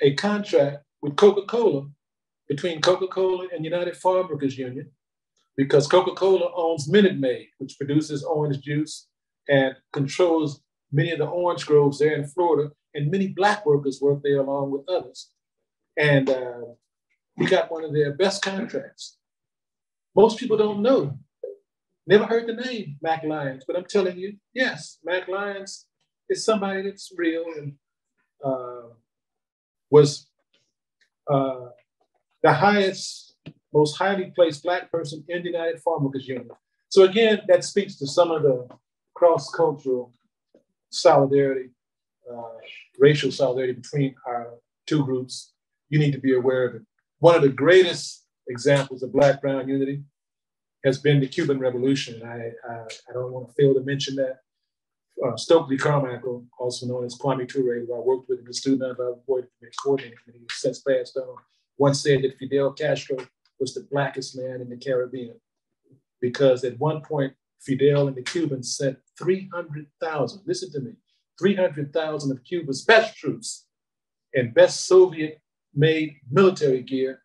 a contract with Coca-Cola, between Coca-Cola and United Farm Workers Union, because Coca-Cola owns Minute Maid, which produces orange juice and controls many of the orange groves there in Florida, and many Black workers work there along with others. And we got one of their best contracts. Most people don't know, never heard the name Mac Lyons, but I'm telling you, yes, Mac Lyons is somebody that's real and was the highest, most highly placed Black person in the United Farm Workers Union. So again, that speaks to some of the cross-cultural solidarity, racial solidarity between our two groups. You need to be aware of it. One of the greatest examples of Black-Brown unity has been the Cuban Revolution. I don't want to fail to mention that. Stokely Carmichael, also known as Kwame Ture, who I worked with in the Student Unemployment Coordinating Committee, who since passed on, once said that Fidel Castro was the Blackest man in the Caribbean, because at one point, Fidel and the Cubans sent 300,000, listen to me, 300,000 of Cuba's best troops and best Soviet-made military gear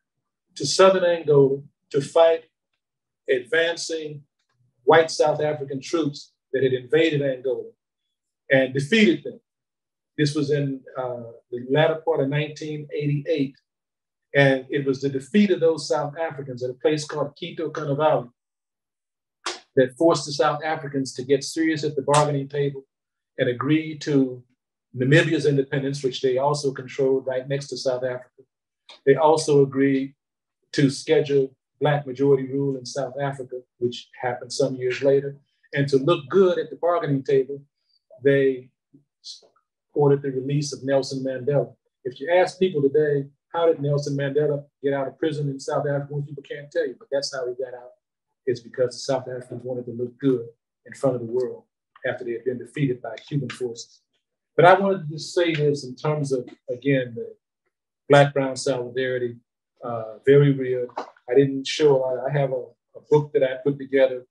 to southern Angola to fight advancing white South African troops that had invaded Angola and defeated them. This was in the latter part of 1988. And it was the defeat of those South Africans at a place called Quito Carnaval that forced the South Africans to get serious at the bargaining table and agree to Namibia's independence, which they also controlled right next to South Africa. They also agreed to schedule Black majority rule in South Africa, which happened some years later. And to look good at the bargaining table, they ordered the release of Nelson Mandela. If you ask people today, how did Nelson Mandela get out of prison in South Africa? Well, people can't tell you, but that's how he got out. It's because the South Africans wanted to look good in front of the world after they had been defeated by Cuban forces. But I wanted to say this in terms of, again, the Black-Brown solidarity, very real. I didn't show a lot. I have a book that I put together.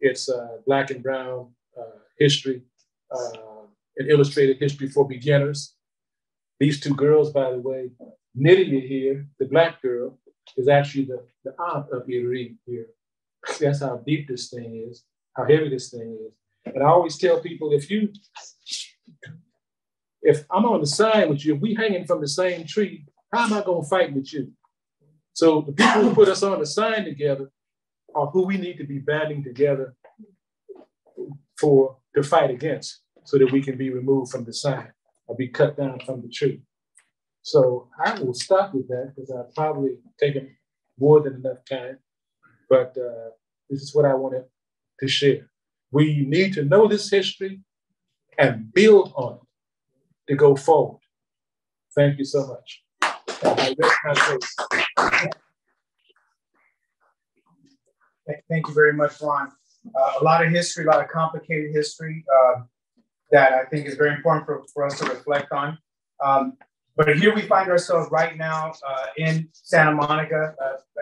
It's Black and Brown History, an illustrated history for beginners. These two girls, by the way, Nydia here, the Black girl, is actually the aunt of Iri here. That's how deep this thing is, how heavy this thing is. And I always tell people, if I'm on the side with you, if we hanging from the same tree, how am I gonna fight with you? So the people who put us on the sign together are who we need to be banding together to fight against, so that we can be removed from the sign or be cut down from the tree. So I will stop with that because I've probably taken more than enough time, but this is what I wanted to share. We need to know this history and build on it to go forward. Thank you so much. I rest my case. Thank you very much, Ron. A lot of history, a lot of complicated history that I think is very important for us to reflect on. But here we find ourselves right now in Santa Monica,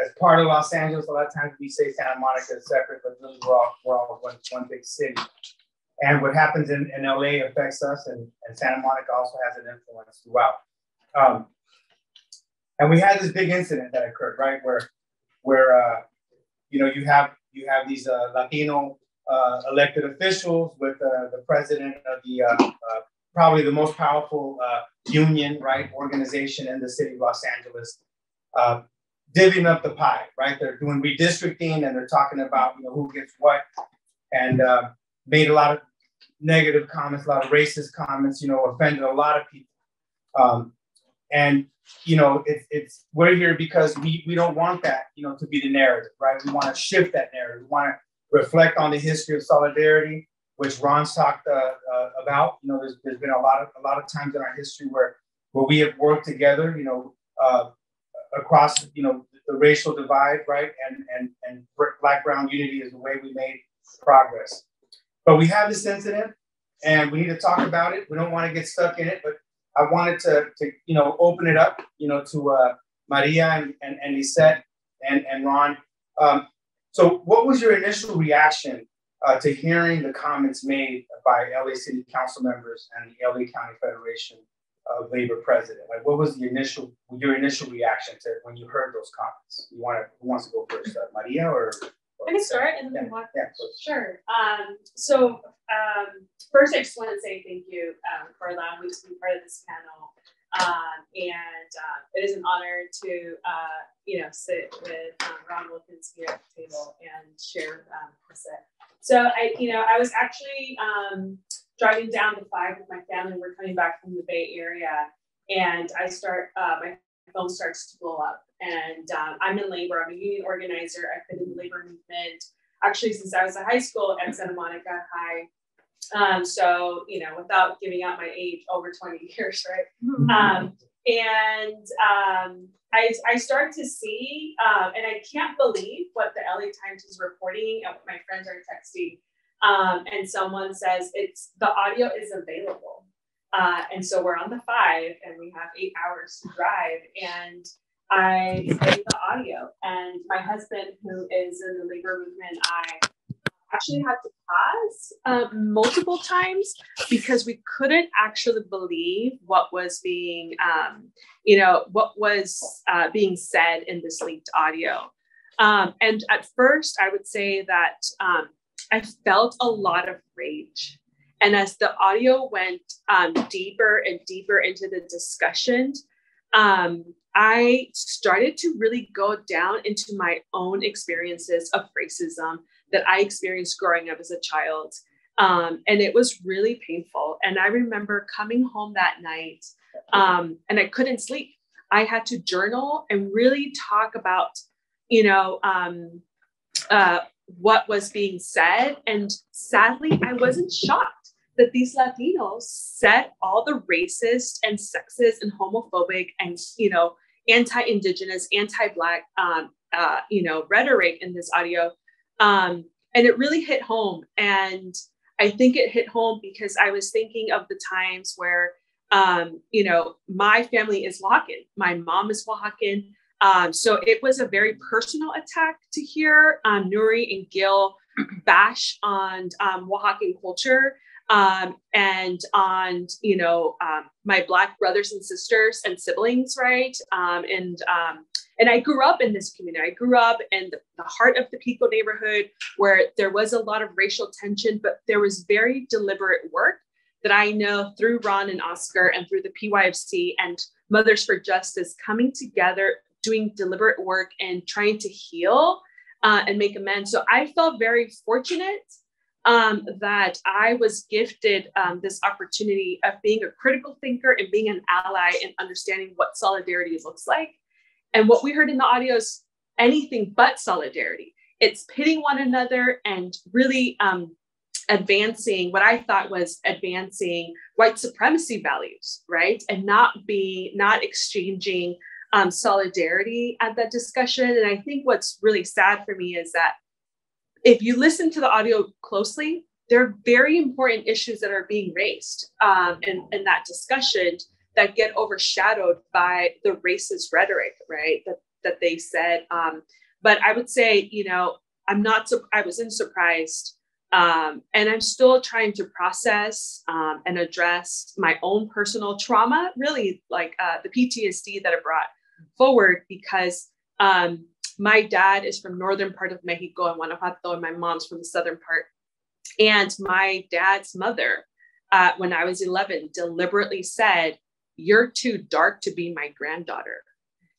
as part of Los Angeles. A lot of times we say Santa Monica is separate, but really we're all one big city. And what happens in LA affects us, and Santa Monica also has an influence throughout. And we had this big incident that occurred, right, where you know, you have these Latino elected officials with the president of the probably the most powerful union, right, organization in the city of Los Angeles, divvying up the pie, right? They're doing redistricting and they're talking about, you know, who gets what, and made a lot of negative comments, a lot of racist comments, you know, offended a lot of people. And, you know, it's we're here because we don't want that, you know, to be the narrative, right? We want to shift that narrative. We want to reflect on the history of solidarity, which Ron's talked about. You know, there's been a lot of times in our history where we have worked together, you know, across, you know, the racial divide, right? And Black-Brown unity is the way we made progress. But we have this incident, and we need to talk about it. We don't want to get stuck in it, but I wanted to you know, open it up, you know, to Maria and Lizette and Ron. So what was your initial reaction to hearing the comments made by LA City Council members and the LA County Federation of Labor president? Like, what was your initial reaction to when you heard those comments? Who wants to go first, Maria or? I can start and then walk. Yeah, sure. So first, I just want to say thank you for allowing me to be part of this panel. And it is an honor to, you know, sit with Ron Wilkins here at the table and share with Lizette. So I was actually driving down the 5 with my family. We're coming back from the Bay Area, and I start my phone starts to blow up. And I'm in labor. I'm a union organizer. I've been in the labor movement actually since I was in high school at Santa Monica High. So, you know, without giving out my age, over 20 years, right? Mm-hmm. I start to see, and I can't believe what the LA Times is reporting and what my friends are texting. And someone says, the audio is available. And so we're on the 5 and we have 8 hours to drive. And I played the audio, and my husband, who is in the labor movement, I actually had to pause multiple times because we couldn't actually believe what was being, being said in this leaked audio. And at first, I would say that I felt a lot of rage. And as the audio went deeper and deeper into the discussion, I started to really go down into my own experiences of racism that I experienced growing up as a child. And it was really painful. And I remember coming home that night and I couldn't sleep. I had to journal and really talk about, you know, what was being said. And sadly, I wasn't shocked that these Latinos said all the racist and sexist and homophobic and, you know, anti-Indigenous, anti-Black, you know, rhetoric in this audio. And it really hit home. And I think it hit home because I was thinking of the times where, you know, my family is Oaxacan, my mom is Oaxacan. So it was a very personal attack to hear Nury and Gil bash on Oaxacan culture and on, you know, my Black brothers and sisters and siblings, right? And I grew up in this community. I grew up in the heart of the Pico neighborhood where there was a lot of racial tension, but there was very deliberate work that I know through Ron and Oscar and through the PYFC and Mothers for Justice coming together, doing deliberate work and trying to heal and make amends. So I felt very fortunate that I was gifted this opportunity of being a critical thinker and being an ally and understanding what solidarity looks like. And what we heard in the audio is anything but solidarity. It's pitting one another and really advancing what I thought was advancing white supremacy values, right? And not exchanging solidarity at that discussion. And I think what's really sad for me is that if you listen to the audio closely, there are very important issues that are being raised in that discussion that get overshadowed by the racist rhetoric, right? That they said. But I would say, you know, I wasn't surprised. And I'm still trying to process and address my own personal trauma, really, like the PTSD that I brought forward, because my dad is from northern part of Mexico and Guanajuato, and my mom's from the southern part. And my dad's mother, when I was 11, deliberately said, "You're too dark to be my granddaughter."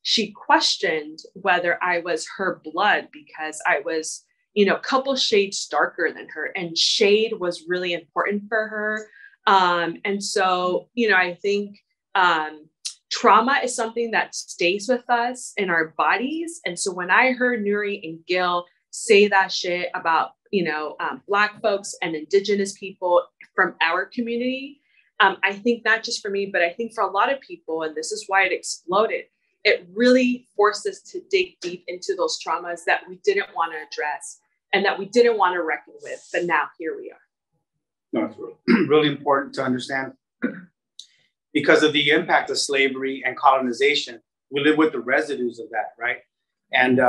She questioned whether I was her blood because I was, you know, a couple shades darker than her, and shade was really important for her. And so, you know, I think trauma is something that stays with us in our bodies. And so when I heard Nury and Gil say that shit about, you know, Black folks and Indigenous people from our community, I think not just for me, but I think for a lot of people, and this is why it exploded, it really forced us to dig deep into those traumas that we didn't want to address and that we didn't want to reckon with, but now here we are. No, it's really important to understand. Because of the impact of slavery and colonization, we live with the residues of that, right? And,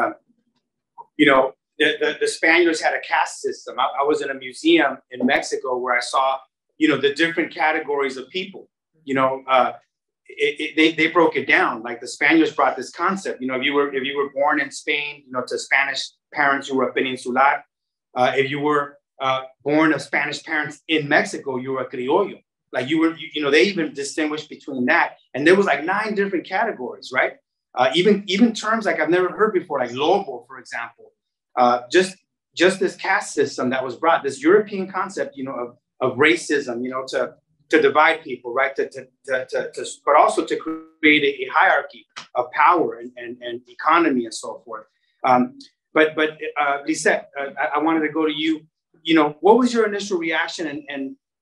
you know, the Spaniards had a caste system. I was in a museum in Mexico where I saw, you know, the different categories of people, you know, they broke it down. Like the Spaniards brought this concept, you know, if you were born in Spain, you know, to Spanish parents, you were a peninsular. If you were born of Spanish parents in Mexico, you were a criollo. Like you know, they even distinguished between that. And there was like 9 different categories, right? Even terms like I've never heard before, like lobo, for example. Just this caste system that was brought, this European concept, you know, of racism, you know, to divide people, right? But also to create a hierarchy of power and economy and so forth. But Lizette, I wanted to go to you. You know, what was your initial reaction?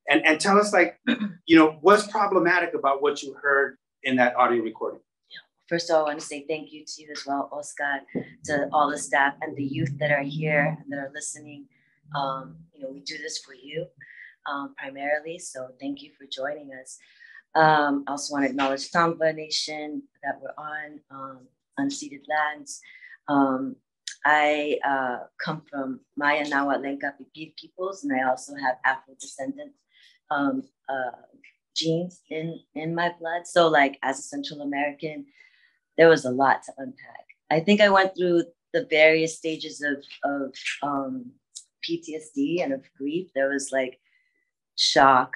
And tell us, like, you know, what's problematic about what you heard in that audio recording? First of all, I want to say thank you to you as well, Oscar, to all the staff and the youth that are here and that are listening. You know, we do this for you. Primarily. So thank you for joining us. I also want to acknowledge Tongva Nation that we're on, unceded lands. I come from Maya, Nahuatl, Lenca, Piqui peoples, and I also have Afro-descendant genes in my blood. So like as a Central American, there was a lot to unpack. I think I went through the various stages of PTSD and of grief. There was like shock,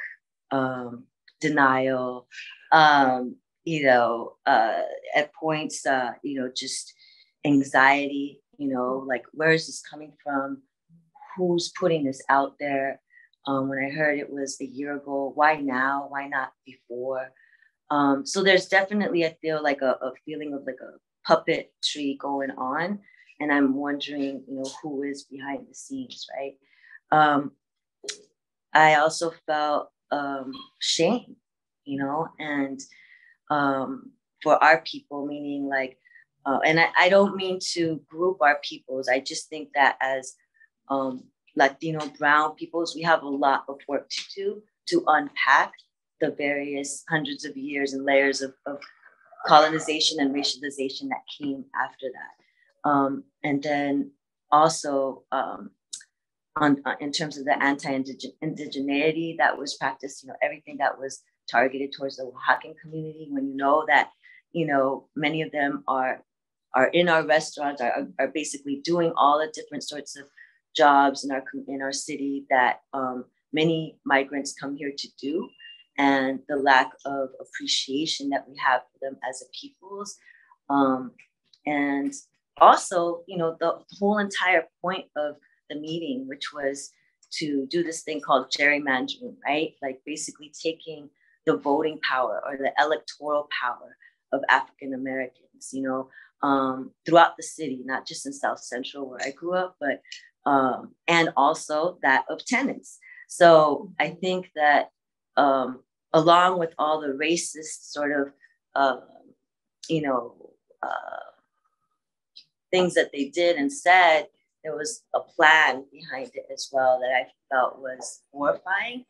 denial, you know, at points, you know, just anxiety, you know, like, where is this coming from? who's putting this out there. When I heard it was a year ago, why now? Why not before? So there's definitely, I feel like a feeling of like a puppetry going on. And I'm wondering, you know, who is behind the scenes, right? I also felt shame, you know, and for our people, meaning like, and I don't mean to group our peoples. I just think that as Latino brown peoples, we have a lot of work to do to unpack the various hundreds of years and layers of colonization and racialization that came after that. And then also in terms of the anti-indigeneity that was practiced, you know, everything that was targeted towards the Oaxacan community, when you know that, you know, many of them are in our restaurants, are basically doing all the different sorts of jobs in our city that many migrants come here to do, and the lack of appreciation that we have for them as a peoples, and also, you know, the whole entire point of the meeting, which was to do this thing called gerrymandering, right? Like basically taking the voting power or the electoral power of African Americans, you know, throughout the city, not just in South Central where I grew up, but and also that of tenants. So I think that along with all the racist sort of, you know, things that they did and said, there was a plan behind it as well that I felt was horrifying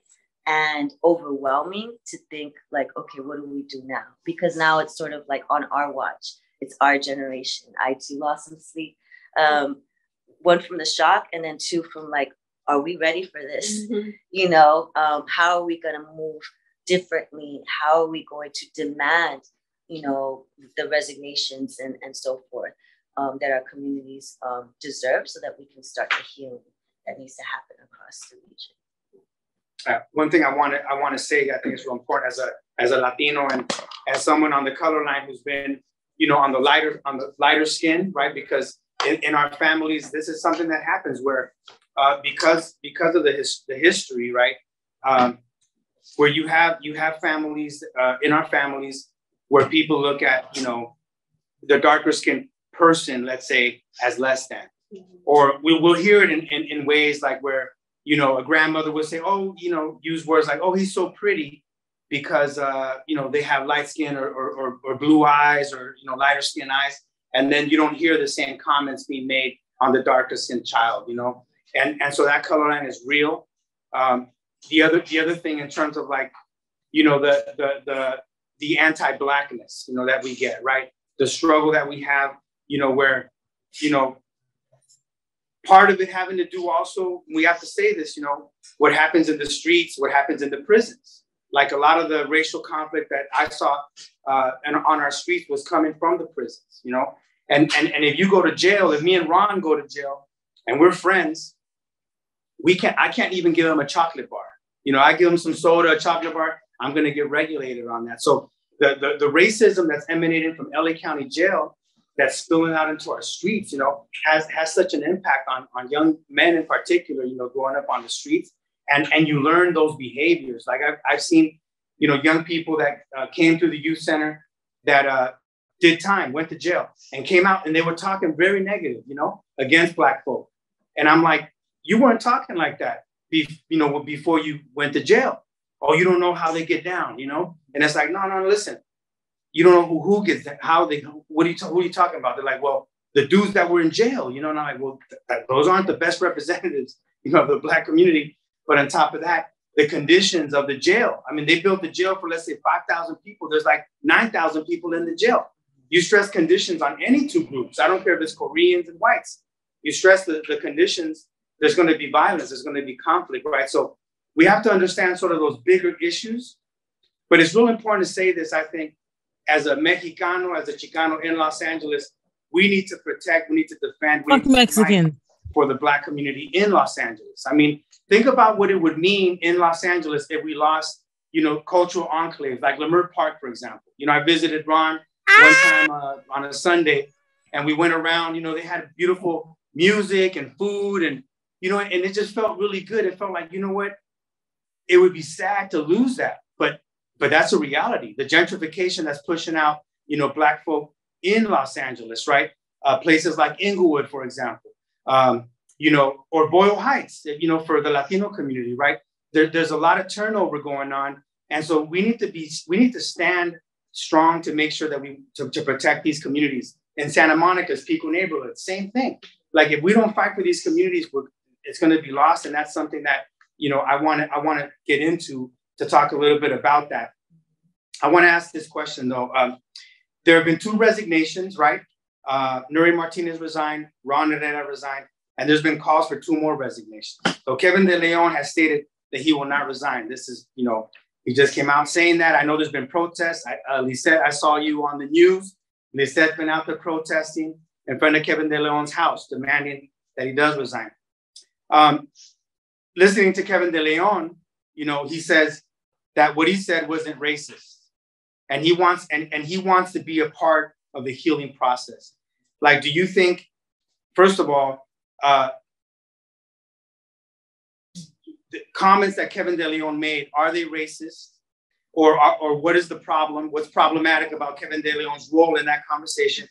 and overwhelming to think like, okay, what do we do now? Because now it's sort of like on our watch, it's our generation. I too lost some sleep. One from the shock, and then two from like, are we ready for this? Mm-hmm. You know, how are we going to move differently? How are we going to demand, you know, the resignations and so forth that our communities deserve, so that we can start the healing that needs to happen across the region? One thing I want to say that I think is real important as a Latino and as someone on the color line who's been, you know, on the lighter skin, right? Because in our families, this is something that happens where because of the history, right, where you have families in our families where people look at, you know, the darker skinned person, let's say, as less than, mm-hmm. or we'll hear it in ways like where, you know, a grandmother would say, oh, you know, use words like, oh, he's so pretty because, you know, they have light skin or blue eyes or, you know, lighter skin eyes. And then you don't hear the same comments being made on the darker skinned child, you know? And so that color line is real. The other thing in terms of like, you know, the anti-blackness, you know, that we get, right? The struggle that we have, you know, where, you know, part of it having to do also, we have to say this, you know, what happens in the streets, what happens in the prisons. Like a lot of the racial conflict that I saw and on our streets was coming from the prisons, you know? And if you go to jail, if me and Ron go to jail and we're friends, I can't even give him a chocolate bar. You know, I give him some soda, a chocolate bar, I'm gonna get regulated on that. So the racism that's emanating from LA County Jail that's spilling out into our streets, you know, has such an impact on young men in particular, you know, growing up on the streets. And you learn those behaviors. Like I've seen, you know, young people that came through the youth center that did time, went to jail and came out and they were talking very negative, you know, against Black folk. And I'm like, you weren't talking like that, you know, before you went to jail. Oh, you don't know how they get down, you know? And it's like, no, listen. You don't know who gets that, how they, who are you talking about? They're like, well, the dudes that were in jail, you know, and I'm like, well, those aren't the best representatives, you know, of the Black community. But on top of that, the conditions of the jail. I mean, they built the jail for, let's say, 5,000 people. There's like 9,000 people in the jail. You stress conditions on any two groups. I don't care if it's Koreans and whites. You stress the conditions, there's going to be violence. There's going to be conflict, right? So we have to understand sort of those bigger issues. But it's really important to say this, I think, as a Mexicano, as a Chicano in Los Angeles, we need to protect, we need to defend, we need to Mexican for the Black community in Los Angeles. I mean, think about what it would mean in Los Angeles if we lost, you know, cultural enclaves like Leimert Park, for example. You know, I visited Ron one time on a Sunday, and we went around. You know, they had beautiful music and food, and you know, and it just felt really good. It felt like, you know what, it would be sad to lose that, but that's a reality. The gentrification that's pushing out, you know, Black folk in Los Angeles, right? Places like Inglewood, for example, you know, or Boyle Heights, you know, for the Latino community, right? There's a lot of turnover going on. And so we need to stand strong to make sure that to protect these communities. In Santa Monica's Pico neighborhood, same thing. Like if we don't fight for these communities, it's going to be lost. And that's something that, you know, I want to get into to talk a little bit about that. I want to ask this question though. There have been two resignations, right? Nury Martinez resigned, Ron Herrera resigned, and there's been calls for two more resignations. So Kevin De Leon has stated that he will not resign. This is, you know, he just came out saying that. I know there's been protests. Lizette, I saw you on the news. Lizette's been out there protesting in front of Kevin De Leon's house, demanding that he does resign. Listening to Kevin De Leon, you know, he says that what he said wasn't racist, and he wants to be a part of the healing process. Like, do you think, first of all, the comments that Kevin De Leon made, are they racist? Or what is the problem? What's problematic about Kevin De Leon's role in that conversation?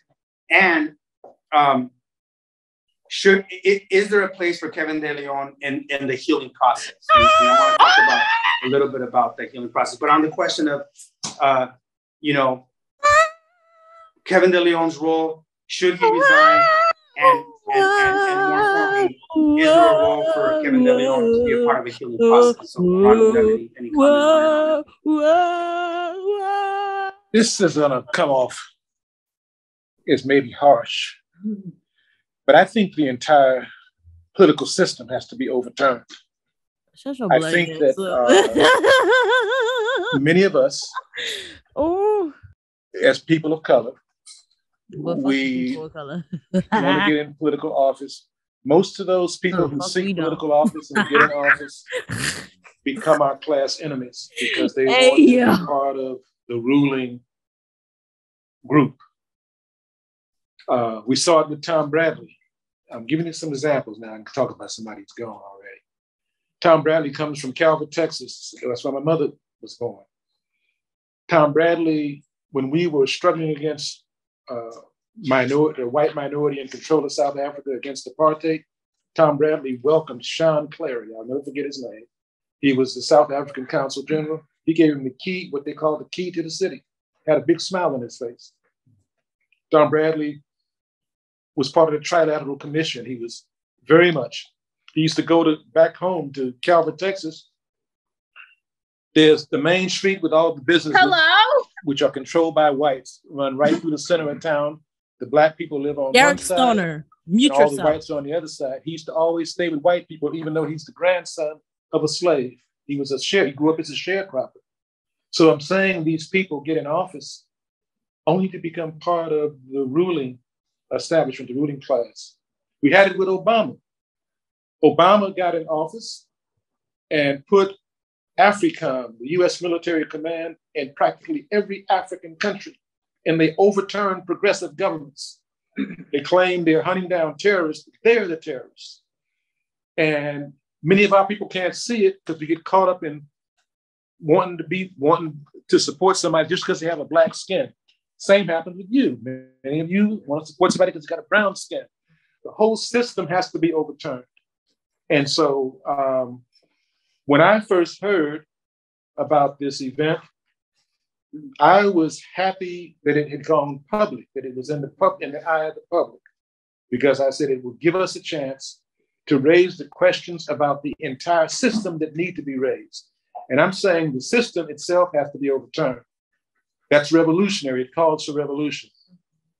And is there a place for Kevin De Leon in the healing process? And I want to talk about a little bit about the healing process. But on the question of, you know, Kevin De Leon's role, should he resign? And more importantly, is there a role for Kevin De Leon to be a part of a healing process? So, Ron, any comments on that? This is going to come off as maybe harsh, but I think the entire political system has to be overturned. I think that many of us, as people of color, we want to get in political office. Most of those people who seek political office and get in office become our class enemies because they want to be part of the ruling group. We saw it with Tom Bradley. I'm giving you some examples now. I can talk about somebody who's gone already. Tom Bradley comes from Calvert, Texas. That's where my mother was born. Tom Bradley, when we were struggling against minority, white minority in control of South Africa against apartheid, Tom Bradley welcomed Sean Clary. I'll never forget his name. He was the South African Consul General. He gave him the key, what they call the key to the city. Had a big smile on his face. Tom Bradley was part of the Trilateral Commission. He was very much. He used to go back home to Calvert, Texas. There's the main street with all the businesses. Hello? Which are controlled by whites, run right through the center of town. The Black people live on Derek one side. Stoner, mute yourself. All the whites are on the other side. He used to always stay with white people, even though he's the grandson of a slave. He was he grew up as a sharecropper. So I'm saying these people get in office only to become part of the ruling establishment, the ruling class. We had it with Obama. Obama got in office and put AFRICOM, the U.S. military command, in practically every African country, and they overturned progressive governments. They claim they're hunting down terrorists. They're the terrorists. And many of our people can't see it because we get caught up in wanting to support somebody just because they have a black skin. Same happens with you. Many of you want to support somebody because they've got a brown skin. The whole system has to be overturned. And so, when I first heard about this event, I was happy that it had gone public, that it was in the eye of the public, because I said it would give us a chance to raise the questions about the entire system that need to be raised. And I'm saying the system itself has to be overturned. That's revolutionary. It calls for revolution.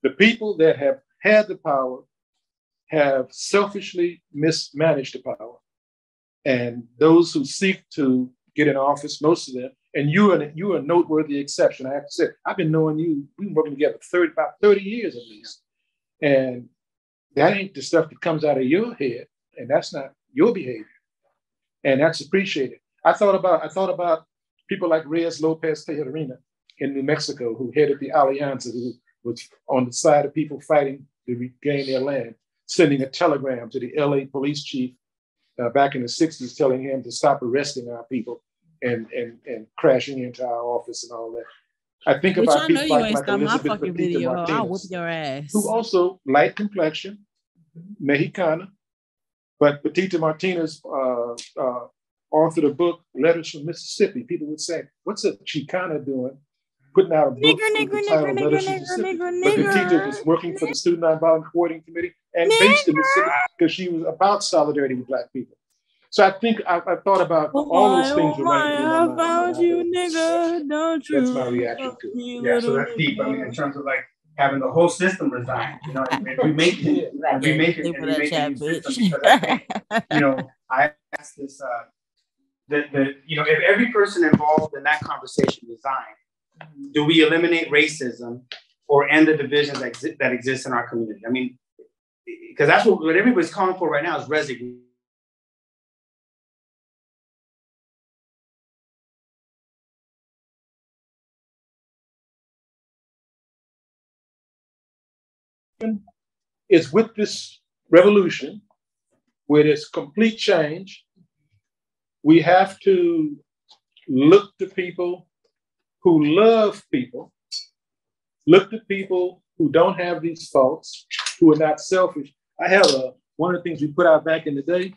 The people that have had the power have selfishly mismanaged the power. And those who seek to get in office, most of them, and you are a noteworthy exception. I have to say, I've been knowing you, we've been working together for about 30 years at least. And that ain't the stuff that comes out of your head, and that's not your behavior. And that's appreciated. I thought about people like Reyes Lopez Tejerina in New Mexico, who headed the Alianza, who was on the side of people fighting to regain their land, sending a telegram to the LA police chief back in the 60s telling him to stop arresting our people and crashing into our office and all that. I think about people like Elizabeth Betita Martínez, who also light complexion, Mexicana, but Betita Martínez authored a book, Letters from Mississippi. People would say, what's a Chicana doing? Putting out a book titled Letters from Mississippi. But Betita was working for the Student Nonviolent Coordinating Committee and based in Mississippi because she was about solidarity with Black people. So I think I thought about all those things. I found you, nigga. Don't you? That's my reaction to it. Yeah, so that's deep. I mean, in terms of like having the whole system resign, you know, and we make it system because I think, you know, I asked this, you know, if every person involved in that conversation resigned, do we eliminate racism or end the divisions that exist in our community? I mean, because that's what everybody's calling for right now is resignation. Is with this revolution, where there's complete change, we have to look to people who love people, look to people who don't have these faults, who are not selfish. I have one of the things we put out back in the day,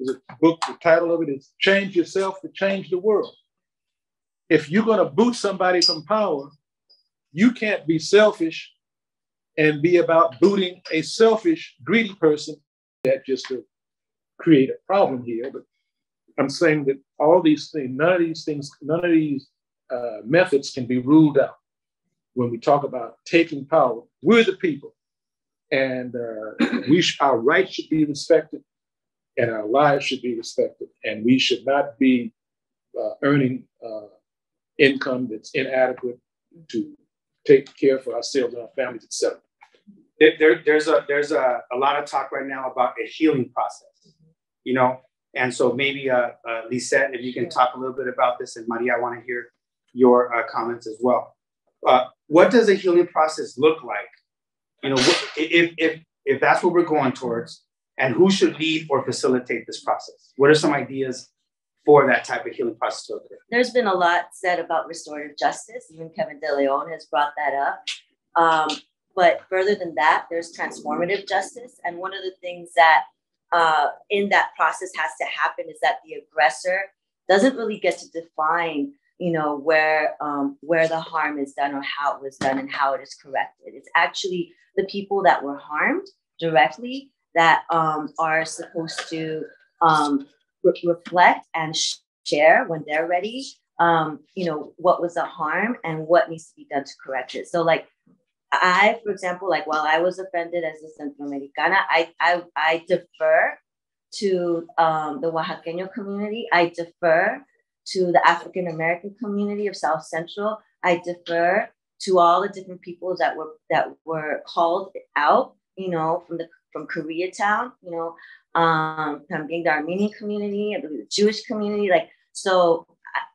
is a book, the title of it is Change Yourself to Change the World. If you're going to boot somebody from power, you can't be selfish and be about booting a selfish, greedy person. That just to create a problem here. But I'm saying that all these things, none of these methods can be ruled out when we talk about taking power. We're the people, and our rights should be respected, and our lives should be respected, and we should not be earning income that's inadequate to take care for ourselves and our families, etc. There's a lot of talk right now about a healing process, you know, and so maybe Lizette, if you can talk a little bit about this, and Maria, I want to hear your comments as well. What does a healing process look like? You know, if that's what we're going towards, and who should lead or facilitate this process? What are some ideas for that type of healing process to occur? There's been a lot said about restorative justice. Even Kevin De Leon has brought that up. But further than that, there's transformative justice. And one of the things that in that process has to happen is that the aggressor doesn't really get to define, you know, where the harm is done or how it was done and how it is corrected. It's actually the people that were harmed directly that are supposed to reflect and share when they're ready, you know, what was the harm and what needs to be done to correct it. So like I, for example, like while I was offended as a Centroamericana, I defer to the Oaxaqueño community. I defer to the African-American community of South Central. I defer to all the different peoples that were called out, you know, from Koreatown, you know, the Armenian community, I believe the Jewish community, like, so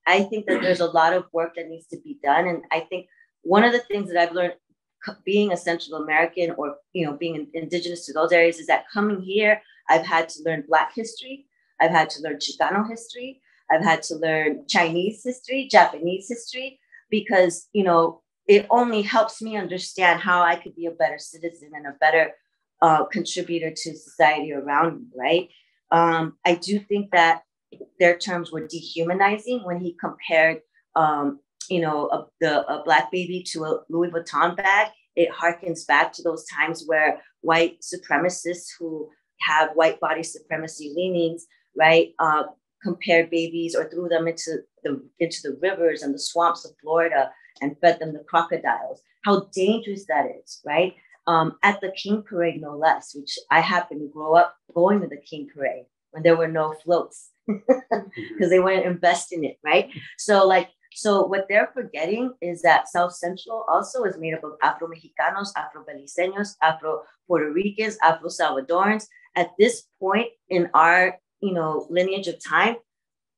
I think that there's a lot of work that needs to be done. And I think one of the things that I've learned being a Central American or, you know, being indigenous to those areas is that coming here, I've had to learn Black history. I've had to learn Chicano history. I've had to learn Chinese history, Japanese history, because, you know, it only helps me understand how I could be a better citizen and a better contributor to society around me, right? I do think that their terms were dehumanizing when he compared, you know, a Black baby to a Louis Vuitton bag. It harkens back to those times where white supremacists who have white body supremacy leanings, right, compared babies or threw them into the rivers and the swamps of Florida and fed them the crocodiles. How dangerous that is, right? At the King Parade, no less, which I happened to grow up going to the King Parade when there were no floats because they wouldn't invest in it, right? So what they're forgetting is that South Central also is made up of Afro-Mexicanos, Afro-Beliceños, Afro-Puerto Ricans, Afro-Salvadorans. At this point in our, you know, lineage of time,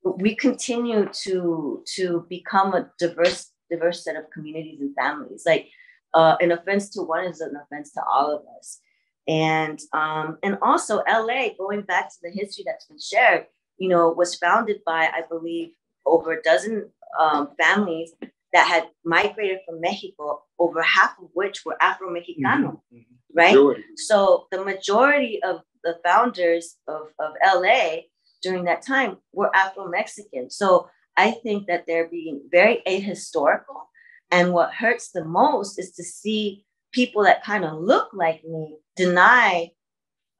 we continue to become a diverse set of communities and families. Like, an offense to one is an offense to all of us. And also LA, going back to the history that's been shared, you know, was founded by, I believe, over a dozen families that had migrated from Mexico, over half of which were Afro-Mexicano, right? Sure. So the majority of the founders of LA during that time were Afro-Mexican. So I think that they're being very ahistorical. And what hurts the most is to see people that kind of look like me deny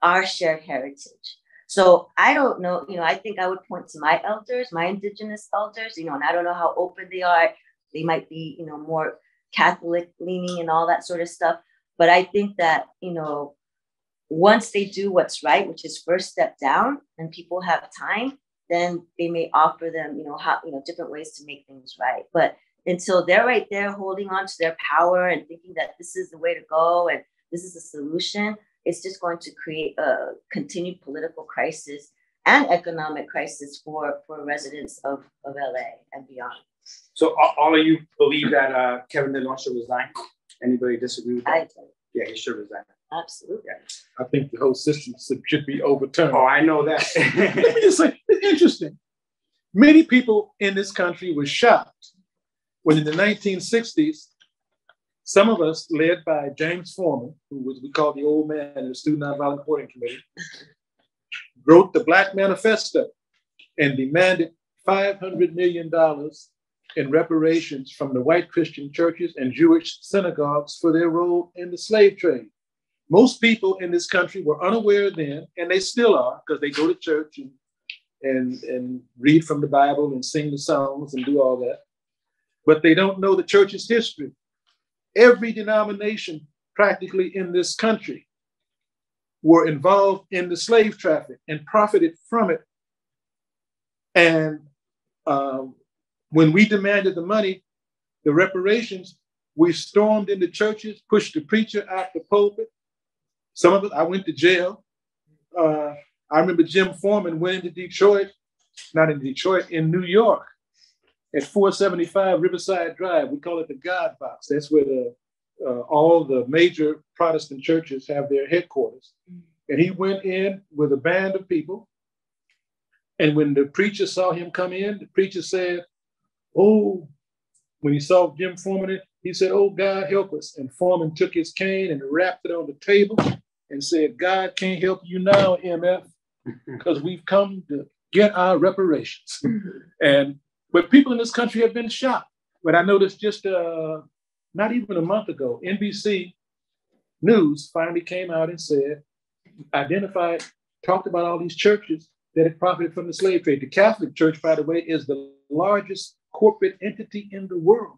our shared heritage. So I don't know, you know, I think I would point to my elders, my indigenous elders, you know, and I don't know how open they are. They might be, you know, more Catholic leaning and all that sort of stuff. But I think that, you know, once they do what's right, which is first step down, and people have time, then they may offer them, you know, how, you know, different ways to make things right. But until they're right there holding on to their power and thinking that this is the way to go and this is the solution, it's just going to create a continued political crisis and economic crisis for residents of LA and beyond. So all of you believe that Kevin De Leon should resign? Anybody disagree with that? I do. Yeah, he should resign. Absolutely. Yeah. I think the whole system should be overturned. Oh, I know that. Let me just say, it's interesting. Many people in this country were shocked when in the 1960s, some of us, led by James Forman, who was we call the old man of the Student Nonviolent Reporting Committee, wrote the Black Manifesto and demanded $500 million in reparations from the white Christian churches and Jewish synagogues for their role in the slave trade. Most people in this country were unaware then, and they still are, because they go to church and read from the Bible and sing the songs and do all that. But they don't know the church's history. Every denomination practically in this country were involved in the slave traffic and profited from it. And when we demanded the money, the reparations, we stormed into churches, pushed the preacher out the pulpit. Some of us, I went to jail. I remember Jim Forman went into Detroit, not in Detroit, in New York at 475 Riverside Drive. We call it the God Box. That's where all the major Protestant churches have their headquarters. And he went in with a band of people. And when the preacher saw him come in, the preacher said, "Oh," when he saw Jim Forman, he said, "Oh, God, help us." And Forman took his cane and wrapped it on the table and said, "God can't help you now, MF, because we've come to get our reparations." But people in this country have been shocked. But I noticed just not even a month ago, NBC News finally came out and said, identified, talked about all these churches that had profited from the slave trade. The Catholic Church, by the way, is the largest corporate entity in the world.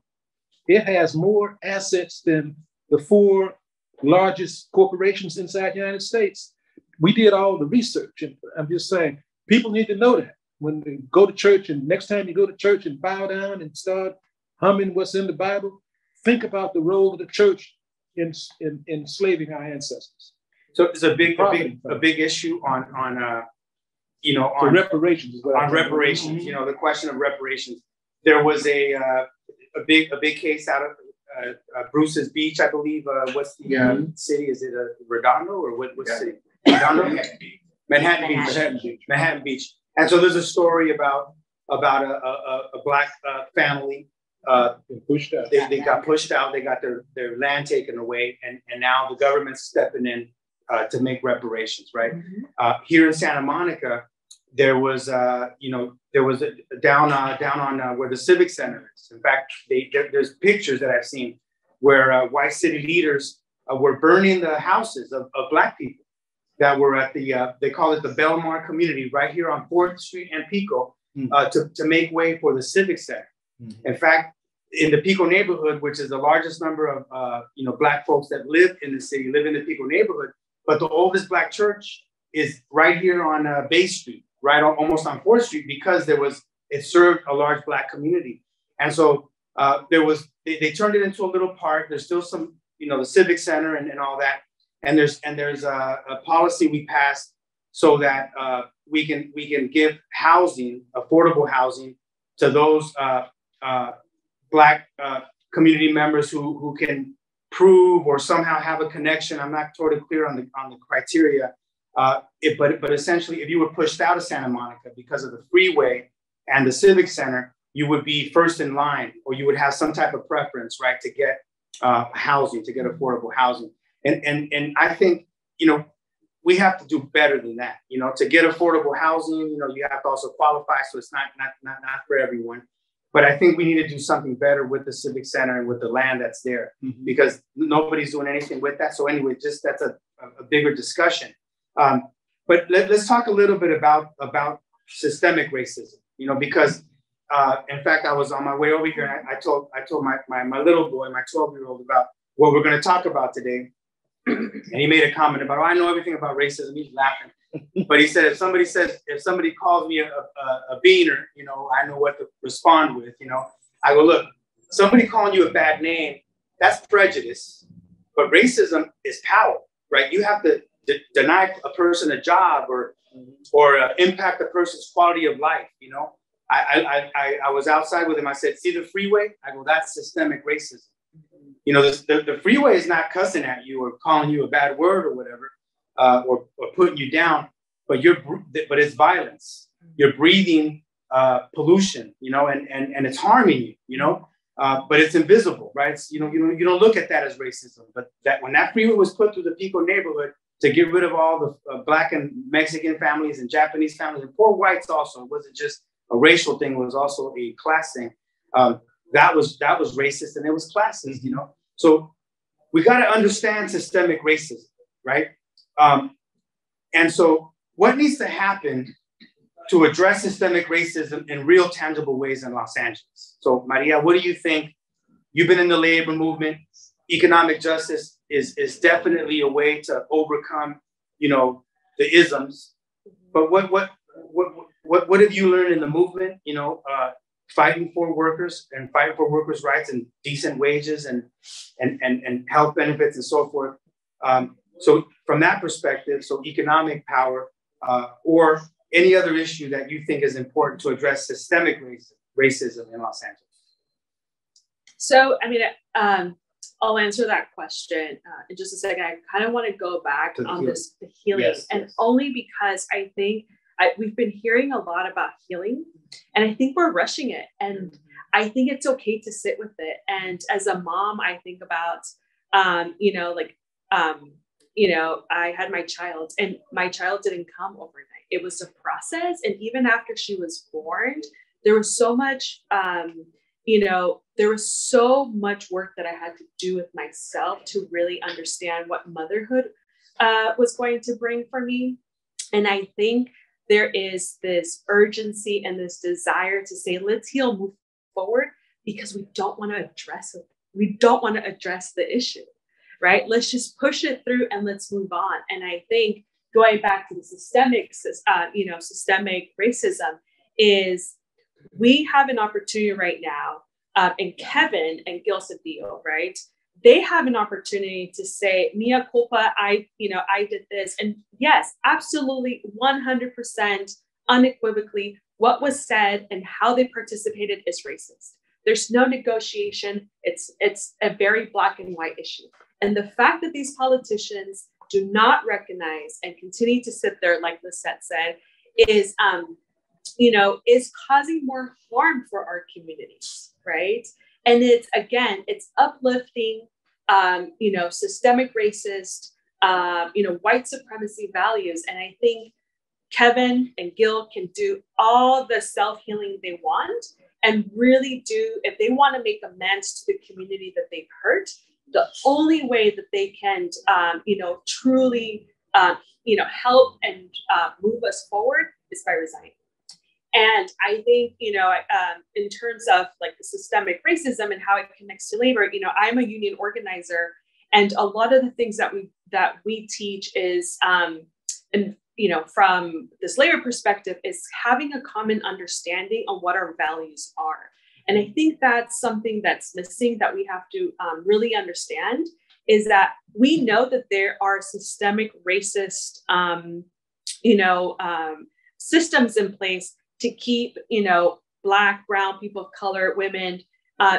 It has more assets than the four largest corporations inside the United States. We did all the research, and I'm just saying, people need to know that. When they go to church, and next time you go to church and bow down and start humming what's in the Bible, think about the role of the church in enslaving our ancestors. So it's a big issue on reparations. Is what on reparations, mm-hmm. You know, the question of reparations. There was a big case out of Bruce's Beach, I believe. What's the city? Is it Redondo or what city? Redondo, Manhattan Beach. And so there's a story about a black family. Pushed out. They got pushed out. They got their land taken away, and now the government's stepping in to make reparations. Right, mm-hmm. Here in Santa Monica, there was down on where the Civic Center is. In fact, there's pictures that I've seen where white city leaders were burning the houses of black people that were at the they call it the Belmar community right here on 4th Street and Pico, to make way for the Civic Center. Mm-hmm. In fact, in the Pico neighborhood, which is the largest number of black folks that live in the city, live in the Pico neighborhood, but the oldest black church is right here on Bay Street, right on, almost on 4th Street, because it served a large black community. And so they turned it into a little park. There's still some, you know, the Civic Center and all that. And there's a policy we passed so that we can give housing, affordable housing, to those black community members who can prove or somehow have a connection. I'm not totally clear on the criteria, but essentially, if you were pushed out of Santa Monica because of the freeway and the Civic Center, you would be first in line, or you would have some type of preference, right, to get housing, to get affordable housing. And I think, you know, we have to do better than that. You know, to get affordable housing, you know, you have to also qualify, so it's not for everyone. But I think we need to do something better with the Civic Center and with the land that's there, mm-hmm. because nobody's doing anything with that. So anyway, just that's a bigger discussion. But let's talk a little bit about systemic racism, you know, because in fact, I was on my way over here and I told my little boy, my 12-year-old, about what we're going to talk about today. And he made a comment about, oh, I know everything about racism. He's laughing. But he said, if somebody calls me a beaner, you know, I know what to respond with, you know. I go, look, somebody calling you a bad name, that's prejudice. But racism is power, right? You have to deny a person a job or impact a person's quality of life, you know. I was outside with him. I said, see the freeway? I go, that's systemic racism. You know, the freeway is not cussing at you or calling you a bad word or whatever. Or putting you down, but it's violence. You're breathing pollution, you know, and it's harming you, you know. But it's invisible, right? It's, you don't look at that as racism. But that when that freeway was put through the Pico neighborhood to get rid of all the Black and Mexican families and Japanese families and poor whites also, it wasn't just a racial thing; it was also a class thing. That was racist, and it was classist, you know. So we got to understand systemic racism, right? And so what needs to happen to address systemic racism in real tangible ways in Los Angeles? So Maria, what do you think? You've been in the labor movement. Economic justice is definitely a way to overcome, you know, the isms. But what have you learned in the movement, you know, fighting for workers and fighting for workers' rights and decent wages and health benefits and so forth? So from that perspective, so economic power or any other issue that you think is important to address systemic racism in Los Angeles. So, I mean, I'll answer that question in just a second. I kind of want to go back on healing. The healing, yes, and yes. Only because I think we've been hearing a lot about healing, and I think we're rushing it. And I think it's okay to sit with it. And as a mom, I think about, you know, like, you know, I had my child and my child didn't come overnight. It was a process. And even after she was born, there was so much, you know, there was so much work that I had to do with myself to really understand what motherhood was going to bring for me. And I think there is this urgency and this desire to say, let's heal, move forward, because we don't want to address it. We don't want to address the issue. Right? Let's just push it through and let's move on. And I think going back to the systemic, you know, systemic racism is we have an opportunity right now, and Kevin and Gil Cedillo, right? They have an opportunity to say, mea culpa, I did this. And yes, absolutely 100% unequivocally, what was said and how they participated is racist. There's no negotiation. It's a very black and white issue. And the fact that these politicians do not recognize and continue to sit there, like Lizette said, is, you know, is causing more harm for our communities, right? And it's, again, it's uplifting, you know, systemic racist, you know, white supremacy values. And I think Kevin and Gil can do all the self-healing they want and really do, if they want to make amends to the community that they've hurt, the only way that they can, you know, truly, you know, help and move us forward is by resigning. And I think, you know, in terms of like the systemic racism and how it connects to labor, you know, I'm a union organizer, and a lot of the things that we teach is, and you know, from this labor perspective, is having a common understanding on what our values are. And I think that's something that's missing that we have to really understand, is that we know that there are systemic racist, you know, systems in place to keep, you know, Black, brown, people of color, women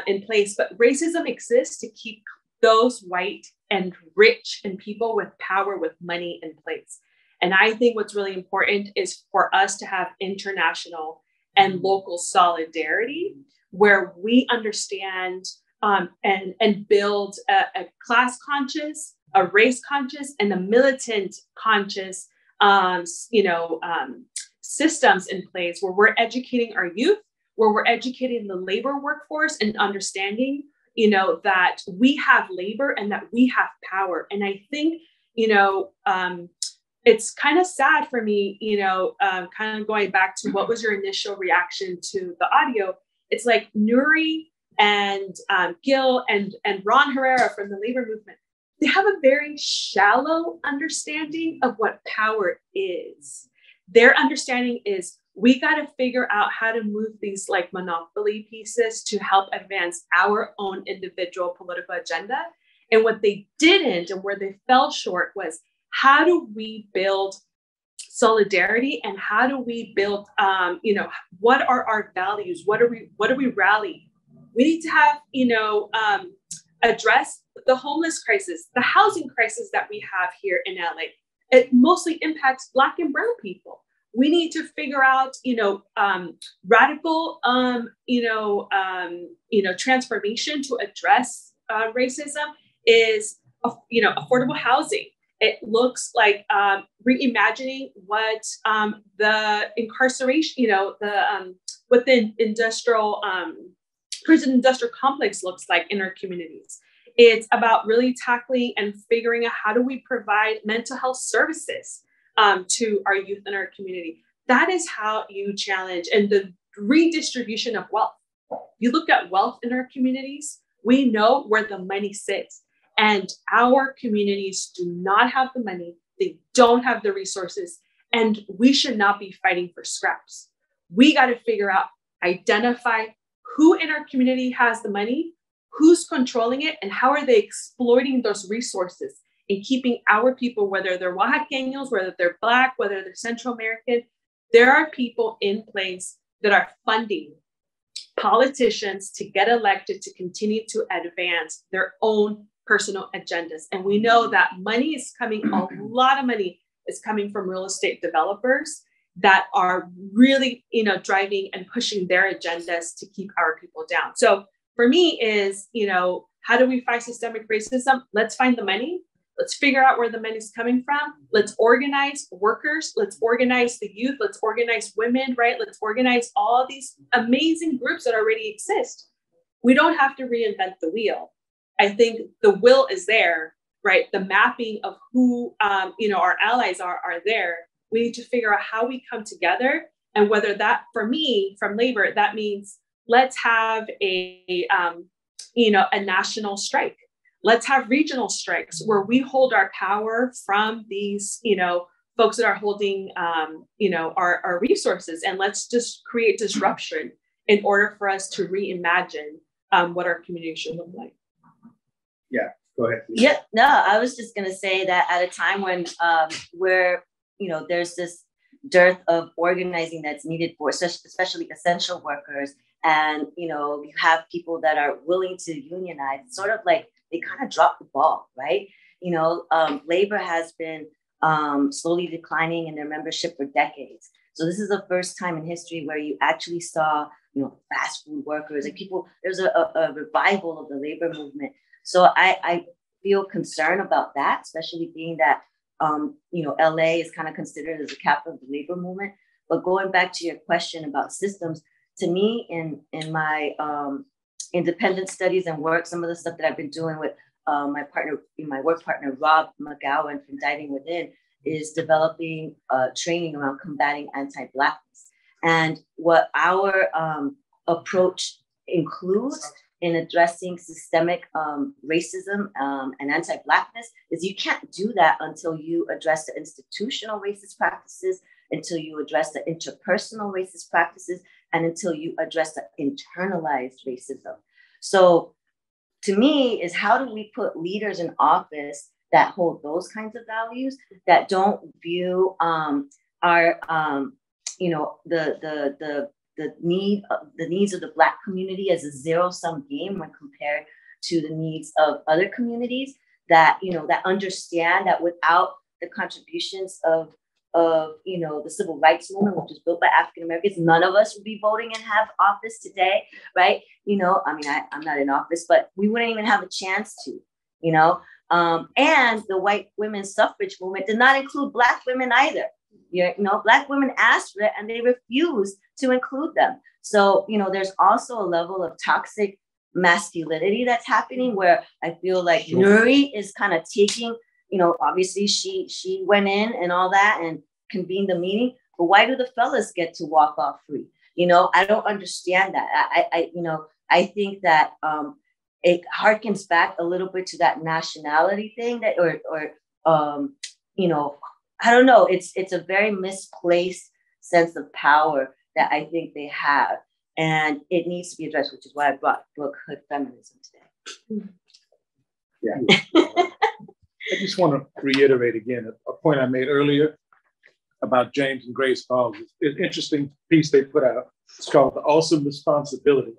in place. But racism exists to keep those white and rich and people with power, with money in place. And I think what's really important is for us to have international and local solidarity where we understand and build a class conscious, a race conscious, and a militant conscious, systems in place where we're educating our youth, where we're educating the labor workforce and understanding, that we have labor and that we have power. And I think, it's kind of sad for me, kind of going back to what was your initial reaction to the audio. It's like Nury and Gil and Ron Herrera from the labor movement, they have a very shallow understanding of what power is. Their understanding is we got to figure out how to move these like monopoly pieces to help advance our own individual political agenda. And what they didn't and where they fell short was, how do we build solidarity and how do we build, what are our values? What do we rally? We need to have, address the homeless crisis, the housing crisis that we have here in LA. It mostly impacts Black and brown people. We need to figure out, radical, transformation to address racism is, affordable housing. It looks like reimagining what the incarceration, what the prison industrial complex looks like in our communities. It's about really tackling and figuring out how do we provide mental health services to our youth in our community. That is how you challenge and the redistribution of wealth. You look at wealth in our communities, we know where the money sits. And our communities do not have the money, they don't have the resources, and we should not be fighting for scraps. We got to figure out, identify who in our community has the money, who's controlling it, and how are they exploiting those resources and keeping our people, whether they're Oaxaqueños, whether they're Black, whether they're Central American, there are people in place that are funding politicians to get elected to continue to advance their own personal agendas. And we know that money is coming, a lot of money is coming from real estate developers that are really, driving and pushing their agendas to keep our people down. So for me is, how do we fight systemic racism? Let's find the money. Let's figure out where the money's coming from. Let's organize workers. Let's organize the youth. Let's organize women, right? Let's organize all these amazing groups that already exist. We don't have to reinvent the wheel. I think the will is there, right? The mapping of who, our allies are there. We need to figure out how we come together and whether that, for me, from labor, that means let's have a national strike. Let's have regional strikes where we hold our power from these, folks that are holding, our resources. And let's just create disruption in order for us to reimagine what our community should look like. Yeah, go ahead. Please. Yeah, no, I was just going to say that at a time when there's this dearth of organizing that's needed for especially essential workers. And, you have people that are willing to unionize, sort of like they kind of drop the ball, right? Labor has been slowly declining in their membership for decades. So this is the first time in history where you actually saw, fast food workers, like people, there's a revival of the labor movement. So I feel concerned about that, especially being that, LA is kind of considered as the capital of the labor movement. But going back to your question about systems, to me, in my independent studies and work, some of the stuff that I've been doing with my work partner, Rob McGowan from Diving Within, is developing training around combating anti-Blackness. And what our approach includes in addressing systemic racism and anti-Blackness is you can't do that until you address the institutional racist practices, until you address the interpersonal racist practices, and until you address the internalized racism. So to me is, how do we put leaders in office that hold those kinds of values, that don't view the needs of the Black community as a zero-sum game when compared to the needs of other communities that, you know, that understand that without the contributions of, you know, the civil rights movement, which was built by African Americans, none of us would be voting and have office today, right? You know, I mean, I'm not in office, but we wouldn't even have a chance to, you know? And the white women's suffrage movement did not include Black women either. You know, Black women asked for it and they refused to include them. So, you know, there's also a level of toxic masculinity that's happening where I feel like Nury is kind of taking, you know, obviously she went in and all that and convened the meeting, but why do the fellas get to walk off free? You know, I don't understand that. I you know, I think that it harkens back a little bit to that nationality thing that, or you know, I don't know. It's a very misplaced sense of power that I think they have, and it needs to be addressed, which is why I brought book Hood Feminism today. Yeah. I just want to reiterate again a point I made earlier about James and Grace Boggs. It's an interesting piece they put out. It's called The Awesome Responsibility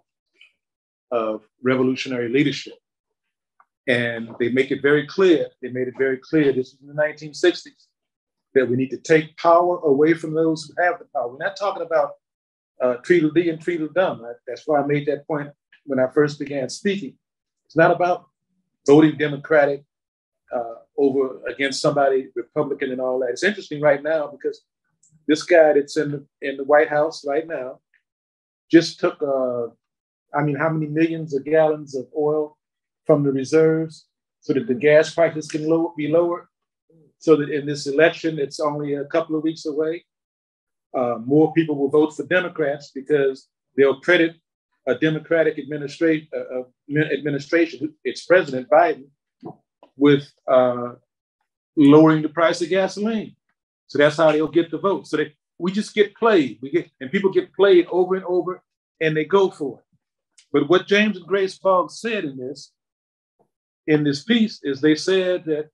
of Revolutionary Leadership. And they make it very clear, this is in the 1960s, that we need to take power away from those who have the power. We're not talking about treacle-dee and treacle-dum. That's why I made that point when I first began speaking. It's not about voting Democratic over against somebody Republican and all that. It's interesting right now because this guy that's in the White House right now just took, how many millions of gallons of oil from the reserves so that the gas prices can be lowered. So that in this election, it's only a couple of weeks away, more people will vote for Democrats because they'll credit a Democratic administration, it's President Biden, with lowering the price of gasoline. So that's how they'll get the vote. So we just get played. And people get played over and over, and they go for it. But what James and Grace Boggs said in this piece is they said that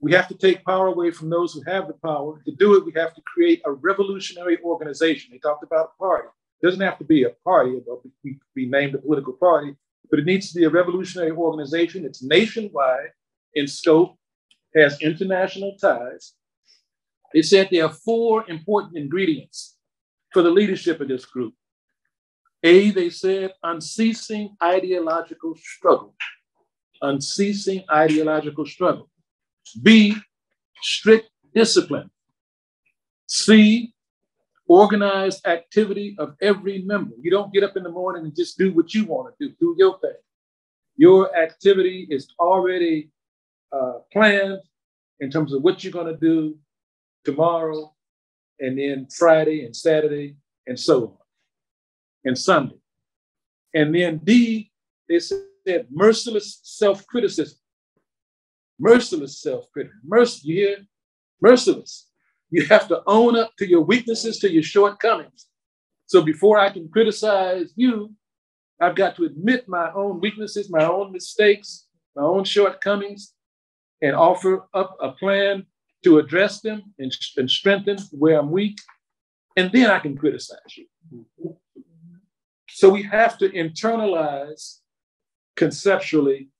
we have to take power away from those who have the power. To do it, we have to create a revolutionary organization. They talked about a party. It doesn't have to be a party, it could be named a political party, but it needs to be a revolutionary organization. It's nationwide in scope, has international ties. They said there are four important ingredients for the leadership of this group. A, they said, unceasing ideological struggle. B, strict discipline. C, organized activity of every member. You don't get up in the morning and just do what you want to do. Do your thing. Your activity is already planned in terms of what you're going to do tomorrow and then Friday and Saturday and so on, and Sunday. And then D, they said merciless self-criticism. Merciless self-criticism. You hear? Merciless. You have to own up to your weaknesses, to your shortcomings. So before I can criticize you, I've got to admit my own weaknesses, my own mistakes, my own shortcomings, and offer up a plan to address them and strengthen where I'm weak. And then I can criticize you. So we have to internalize conceptually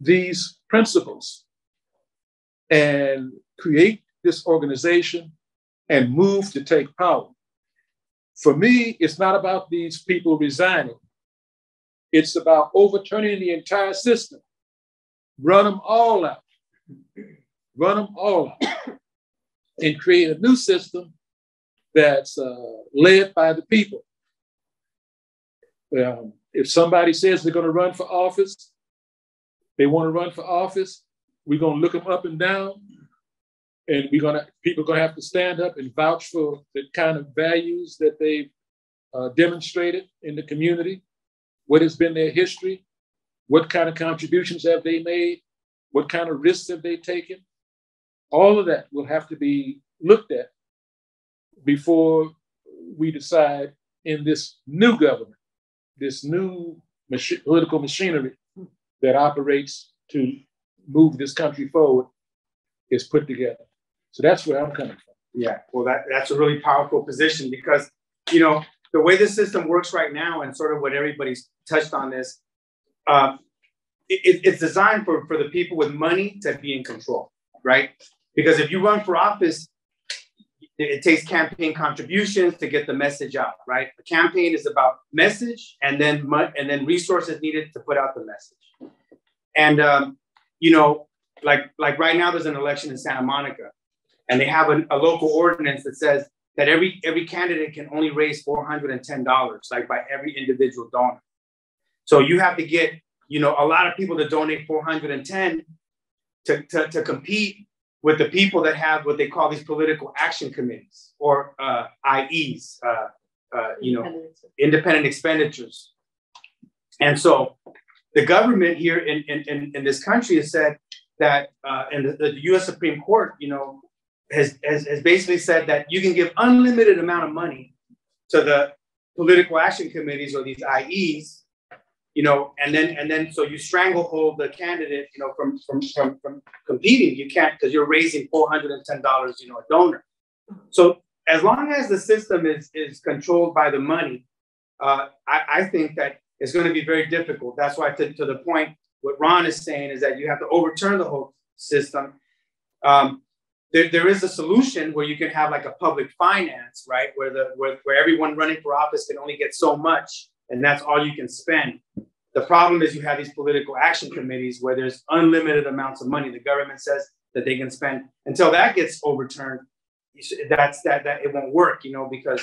these principles and create this organization and move to take power. For me, it's not about these people resigning. It's about overturning the entire system. Run them all out and create a new system that's led by the people. If somebody says they're going to run for office, we're going to look them up and down, and people are going to have to stand up and vouch for the kind of values that they've demonstrated in the community, what has been their history, what kind of contributions have they made, what kind of risks have they taken. All of that will have to be looked at before we decide in this new government, this new political machinery that operates to move this country forward is put together. So that's where I'm coming from. Yeah, well, that's a really powerful position because, you know, the way the system works right now and sort of what everybody's touched on this, it's designed for the people with money to be in control, right? Because if you run for office, it takes campaign contributions to get the message out, right? A campaign is about message and then resources needed to put out the message. And, you know, like right now there's an election in Santa Monica and they have a local ordinance that says that every candidate can only raise $410, like by every individual donor. So you have to get, you know, a lot of people to donate 410 to compete with the people that have what they call these political action committees, or IEs, you know, independent expenditures. And so the government here in this country has said that, and the U.S. Supreme Court, you know, has basically said that you can give unlimited amount of money to the political action committees or these IEs, you know, and then so you stranglehold the candidate, you know, from competing. You can't, because you're raising $410, you know, a donor. So as long as the system is controlled by the money, I think that it's going to be very difficult. That's why, to the point, what Ron is saying is that you have to overturn the whole system. There is a solution where you can have like a public finance, right, where everyone running for office can only get so much, and that's all you can spend. The problem is you have these political action committees where there's unlimited amounts of money. The government says that they can spend. Until that gets overturned, that it won't work, you know, because,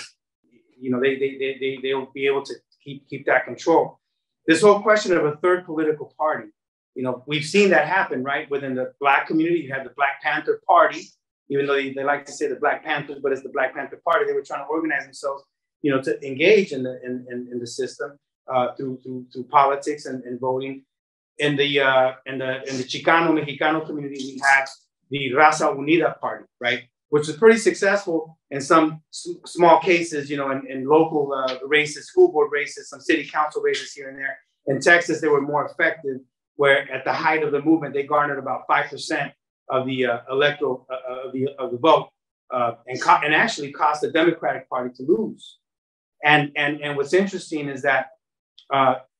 you know, they will be able to keep that control. This whole question of a third political party, you know, we've seen that happen, right? Within the Black community, you have the Black Panther Party, even though they like to say the Black Panthers, but it's the Black Panther Party. They were trying to organize themselves, you know, to engage in the system through politics and voting. In the Chicano Mexicano community, we have the Raza Unida Party, right, which was pretty successful in some small cases, you know, in local races, school board races, some city council races here and there. In Texas, they were more effective, where at the height of the movement, they garnered about 5% of the electoral of the vote, and actually cost the Democratic Party to lose. And what's interesting is that,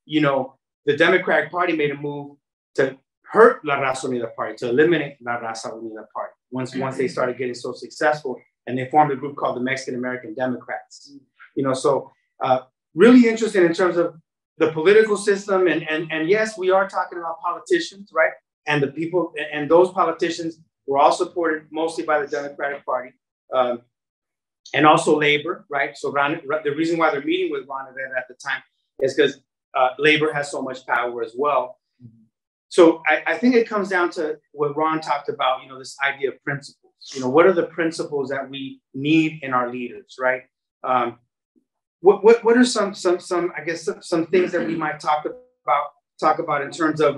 you know, the Democratic Party made a move to hurt La Raza Unida Party, to eliminate La Raza Unida Party. Once they started getting so successful, and they formed a group called the Mexican American Democrats. You know, so really interesting in terms of the political system. And yes, we are talking about politicians, right? And the people, and those politicians were all supported mostly by the Democratic Party, and also labor, right? So the reason why they're meeting with Ron Herrera at the time is because labor has so much power as well. So I think it comes down to what Ron talked about, you know, this idea of principles. You know, what are the principles that we need in our leaders, right? What are some I guess some things that we might talk about in terms of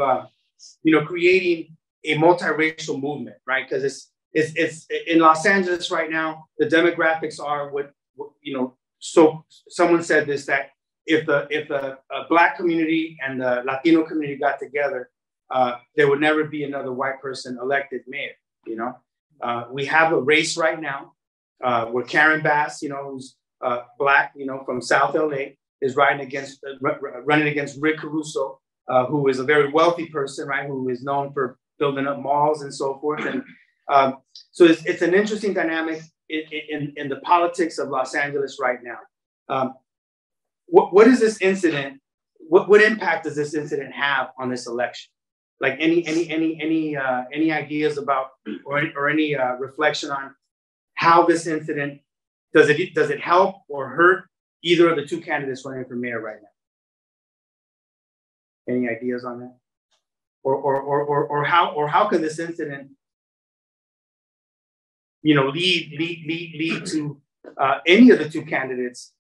you know, creating a multiracial movement, right? Because it's in Los Angeles right now. The demographics are what you know. So someone said this, that if the Black community and the Latino community got together, there would never be another white person elected mayor, you know? We have a race right now where Karen Bass, you know, who's Black, you know, from South LA, is running against Rick Caruso, who is a very wealthy person, right? Who is known for building up malls and so forth. And so it's an interesting dynamic in the politics of Los Angeles right now. What is this incident? What impact does this incident have on this election? Like any ideas about or any reflection on how this incident, does it help or hurt either of the two candidates running for mayor right now? Any ideas on that, or how can this incident, you know, lead to any of the two candidates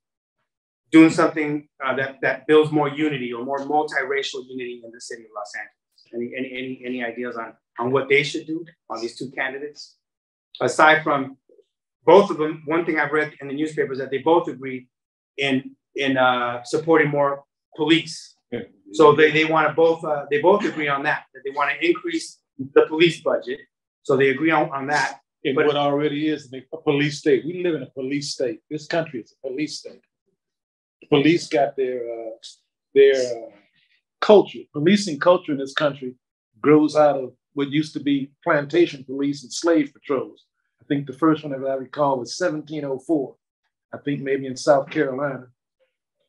doing something that builds more unity or more multiracial unity in the city of Los Angeles? Any ideas on what they should do, on these two candidates? Aside from both of them, one thing I've read in the newspapers that they both agree in supporting more police. So they want to both, they both agree on that they want to increase the police budget. So they agree on that. And but what already is a police state. We live in a police state. This country is a police state. Police got their culture, policing culture in this country grows out of what used to be plantation police and slave patrols. I think the first one that I recall was 1704, I think maybe in South Carolina.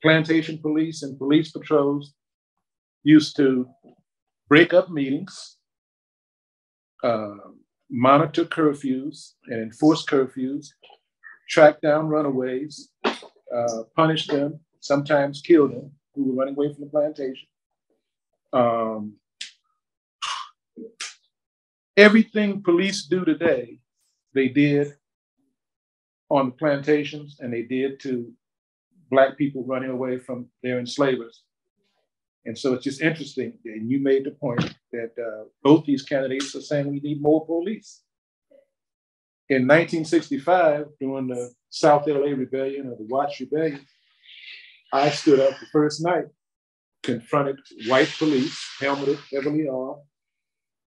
Plantation police and police patrols used to break up meetings, monitor curfews and enforce curfews, track down runaways, punish them, sometimes kill them who were running away from the plantation. Everything police do today, they did on the plantations and they did to Black people running away from their enslavers. And so it's just interesting. And you made the point that both these candidates are saying we need more police. In 1965, during the South LA Rebellion or the Watts Rebellion, I stood up the first night, confronted white police, helmeted, heavily armed.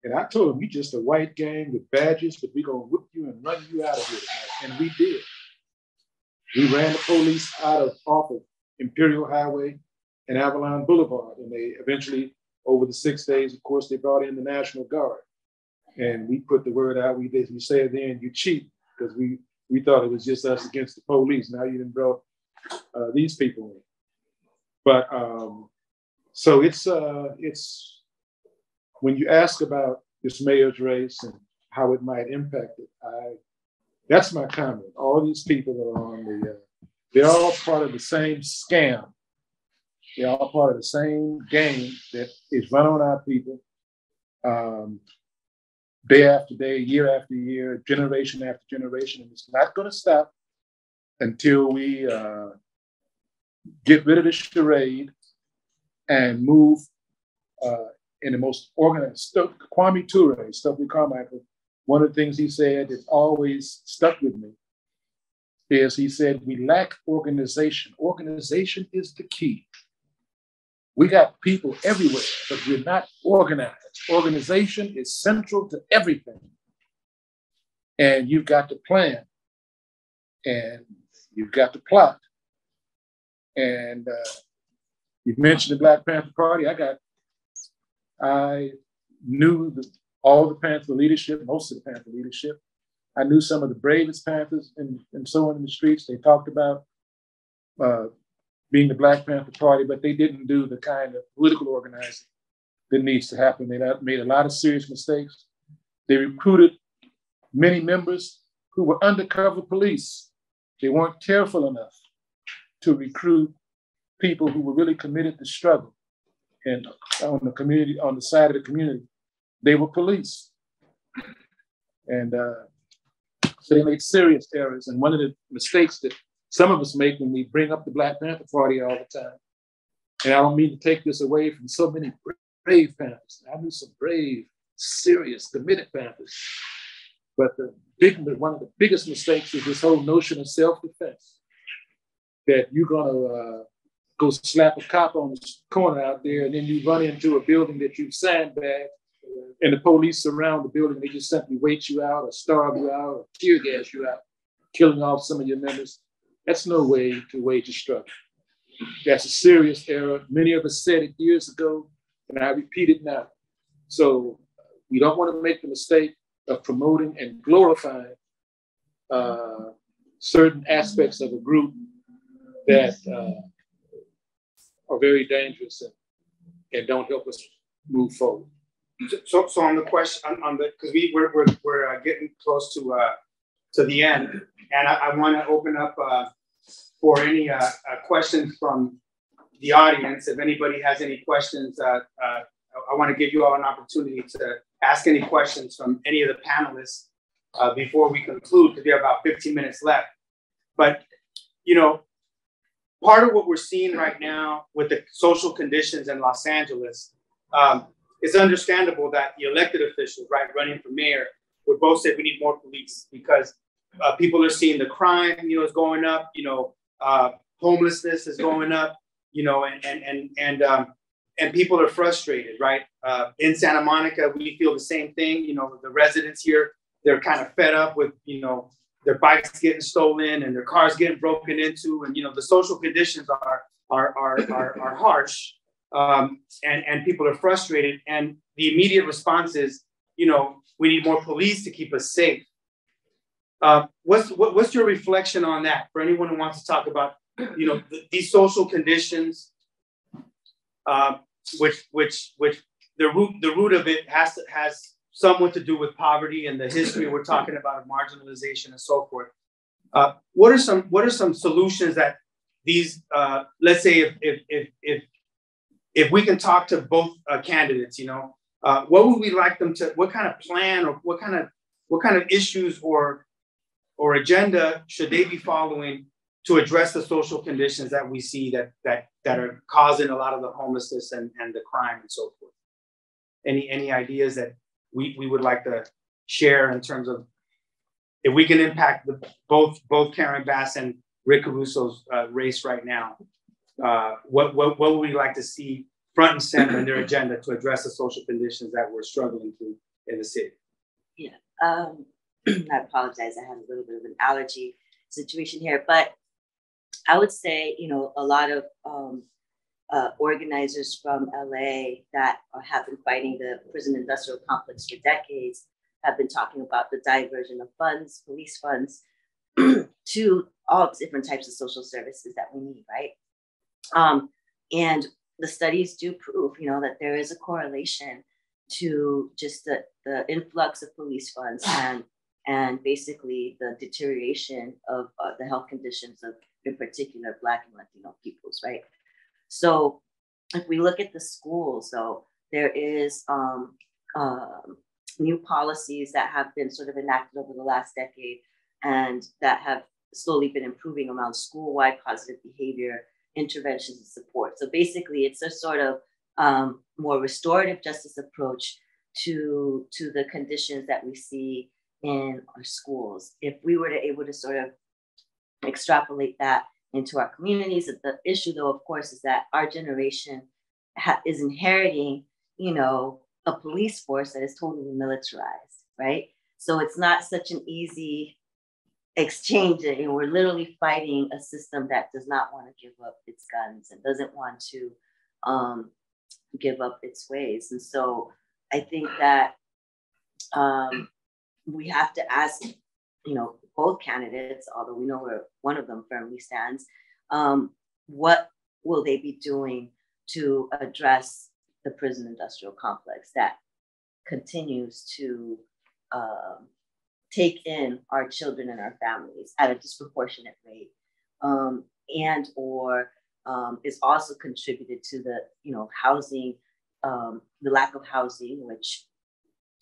And I told them, you just a white gang with badges, but we're going to whip you and run you out of here tonight. And we did. We ran the police off of Imperial Highway and Avalon Boulevard. And they eventually, over the 6 days, of course, they brought in the National Guard. And we put the word out. We said then, you cheat, because we thought it was just us against the police. Now you done brought these people in. But so it's, when you ask about this mayor's race and how it might impact it, that's my comment. All these people are on the, they're all part of the same scam. They're all part of the same game that is run on our people day after day, year after year, generation after generation. And it's not gonna stop until we get rid of the charade and move in the most organized. Kwame Ture, Stokely Carmichael, one of the things he said that always stuck with me is he said, we lack organization. Organization is the key. We got people everywhere, but we're not organized. Organization is central to everything. And you've got to plan, and you've got to plot. And you mentioned the Black Panther Party. I knew all the Panther leadership, most of the Panther leadership. I knew some of the bravest Panthers and so on in the streets. They talked about being the Black Panther Party, but they didn't do the kind of political organizing that needs to happen. They made a lot of serious mistakes. They recruited many members who were undercover police. They weren't careful enough to recruit people who were really committed to struggle. And on the community, on the side of the community, they were police. And so they made serious errors. And one of the mistakes that some of us make when we bring up the Black Panther Party all the time, and I don't mean to take this away from so many brave Panthers. I knew some brave, serious, committed Panthers. But one of the biggest mistakes is this whole notion of self-defense, that you're gonna go slap a cop on the corner out there, and then you run into a building that you've sandbagged, and the police surround the building. They just simply wait you out or starve you out or tear gas you out, killing off some of your members. That's no way to wage a struggle. That's a serious error. Many of us said it years ago, and I repeat it now. So we don't want to make the mistake of promoting and glorifying certain aspects of a group that are very dangerous and don't help us move forward. So on the question, on the, because we're getting close to the end, and I want to open up for any questions from the audience. If anybody has any questions, I want to give you all an opportunity to ask any questions from any of the panelists before we conclude, because we have about 15 minutes left. But you know, part of what we're seeing right now with the social conditions in Los Angeles, it's understandable that the elected officials, right, running for mayor, would both say we need more police because people are seeing the crime, you know, is going up, you know, homelessness is going up, you know, and people are frustrated, right? In Santa Monica, we feel the same thing. You know, the residents here, they're kind of fed up with, you know, their bikes getting stolen and their cars getting broken into. And, you know, the social conditions are harsh. and people are frustrated. And the immediate response is, you know, we need more police to keep us safe. What's your reflection on that for anyone who wants to talk about, you know, these social conditions, which the root of it has somewhat to do with poverty and the history we're talking about of marginalization and so forth. What are some solutions that these let's say if we can talk to both candidates, you know, what would we like them to? What kind of plan or what kind of issues or agenda should they be following to address the social conditions that we see that are causing a lot of the homelessness and the crime and so forth? Any ideas that we would like to share in terms of if we can impact both Karen Bass and Rick Caruso's race right now? What would we like to see front and center in their agenda to address the social conditions that we're struggling through in the city? Yeah, I apologize. I have a little bit of an allergy situation here, but I would say, you know, a lot of organizers from LA that have been fighting the prison industrial complex for decades have been talking about the diversion of funds, police funds, to all different types of social services that we need, right? And the studies do prove, you know, that there is a correlation to just the influx of police funds and basically the deterioration of the health conditions of, in particular, Black and Latino peoples, right? So if we look at the schools, though, there is new policies that have been sort of enacted over the last decade and that have slowly been improving around school-wide positive behavior, interventions and support. So basically it's a sort of more restorative justice approach to the conditions that we see in our schools. If we were able to sort of extrapolate that into our communities, the issue though, of course, is that our generation is inheriting, you know, a police force that is totally militarized, right? So it's not such an easy exchange, and we're literally fighting a system that does not want to give up its guns and doesn't want to give up its ways. And so I think that we have to ask, you know, both candidates, although we know where one of them firmly stands, what will they be doing to address the prison industrial complex that continues to take in our children and our families at a disproportionate rate, and or is also contributed to the, you know, housing, the lack of housing, which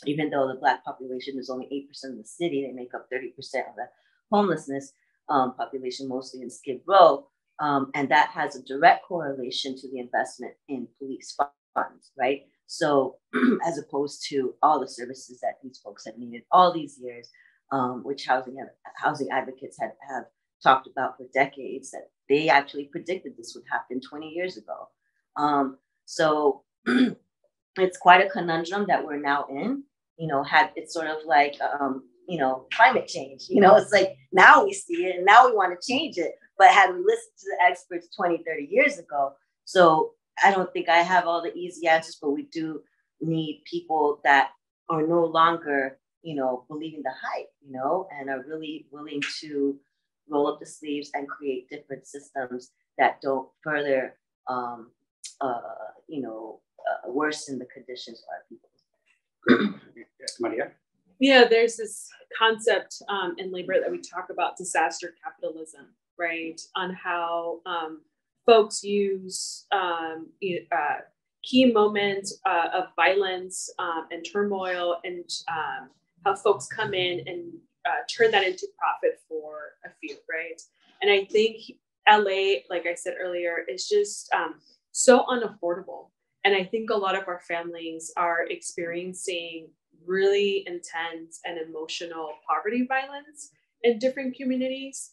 even though the Black population is only 8% of the city, they make up 30% of the homelessness population, mostly in Skid Row. And that has a direct correlation to the investment in police funds, right? So as opposed to all the services that these folks have needed all these years, which housing advocates have talked about for decades, that they actually predicted this would happen 20 years ago. So it's quite a conundrum that we're now in, you know, it's sort of like, you know, climate change, you know, it's like now we see it and now we want to change it. But had we listened to the experts 20, 30 years ago, so I don't think I have all the easy answers, but we do need people that are no longer, you know, believing the hype, you know, and are really willing to roll up the sleeves and create different systems that don't further, you know, worsen the conditions for our people. Yes, Maria? Yeah, there's this concept in labor that we talk about, disaster capitalism, right? On how folks use key moments of violence and turmoil, and how folks come in and turn that into profit for a few, right? And I think LA, like I said earlier, is just so unaffordable. And I think a lot of our families are experiencing really intense and emotional poverty violence in different communities.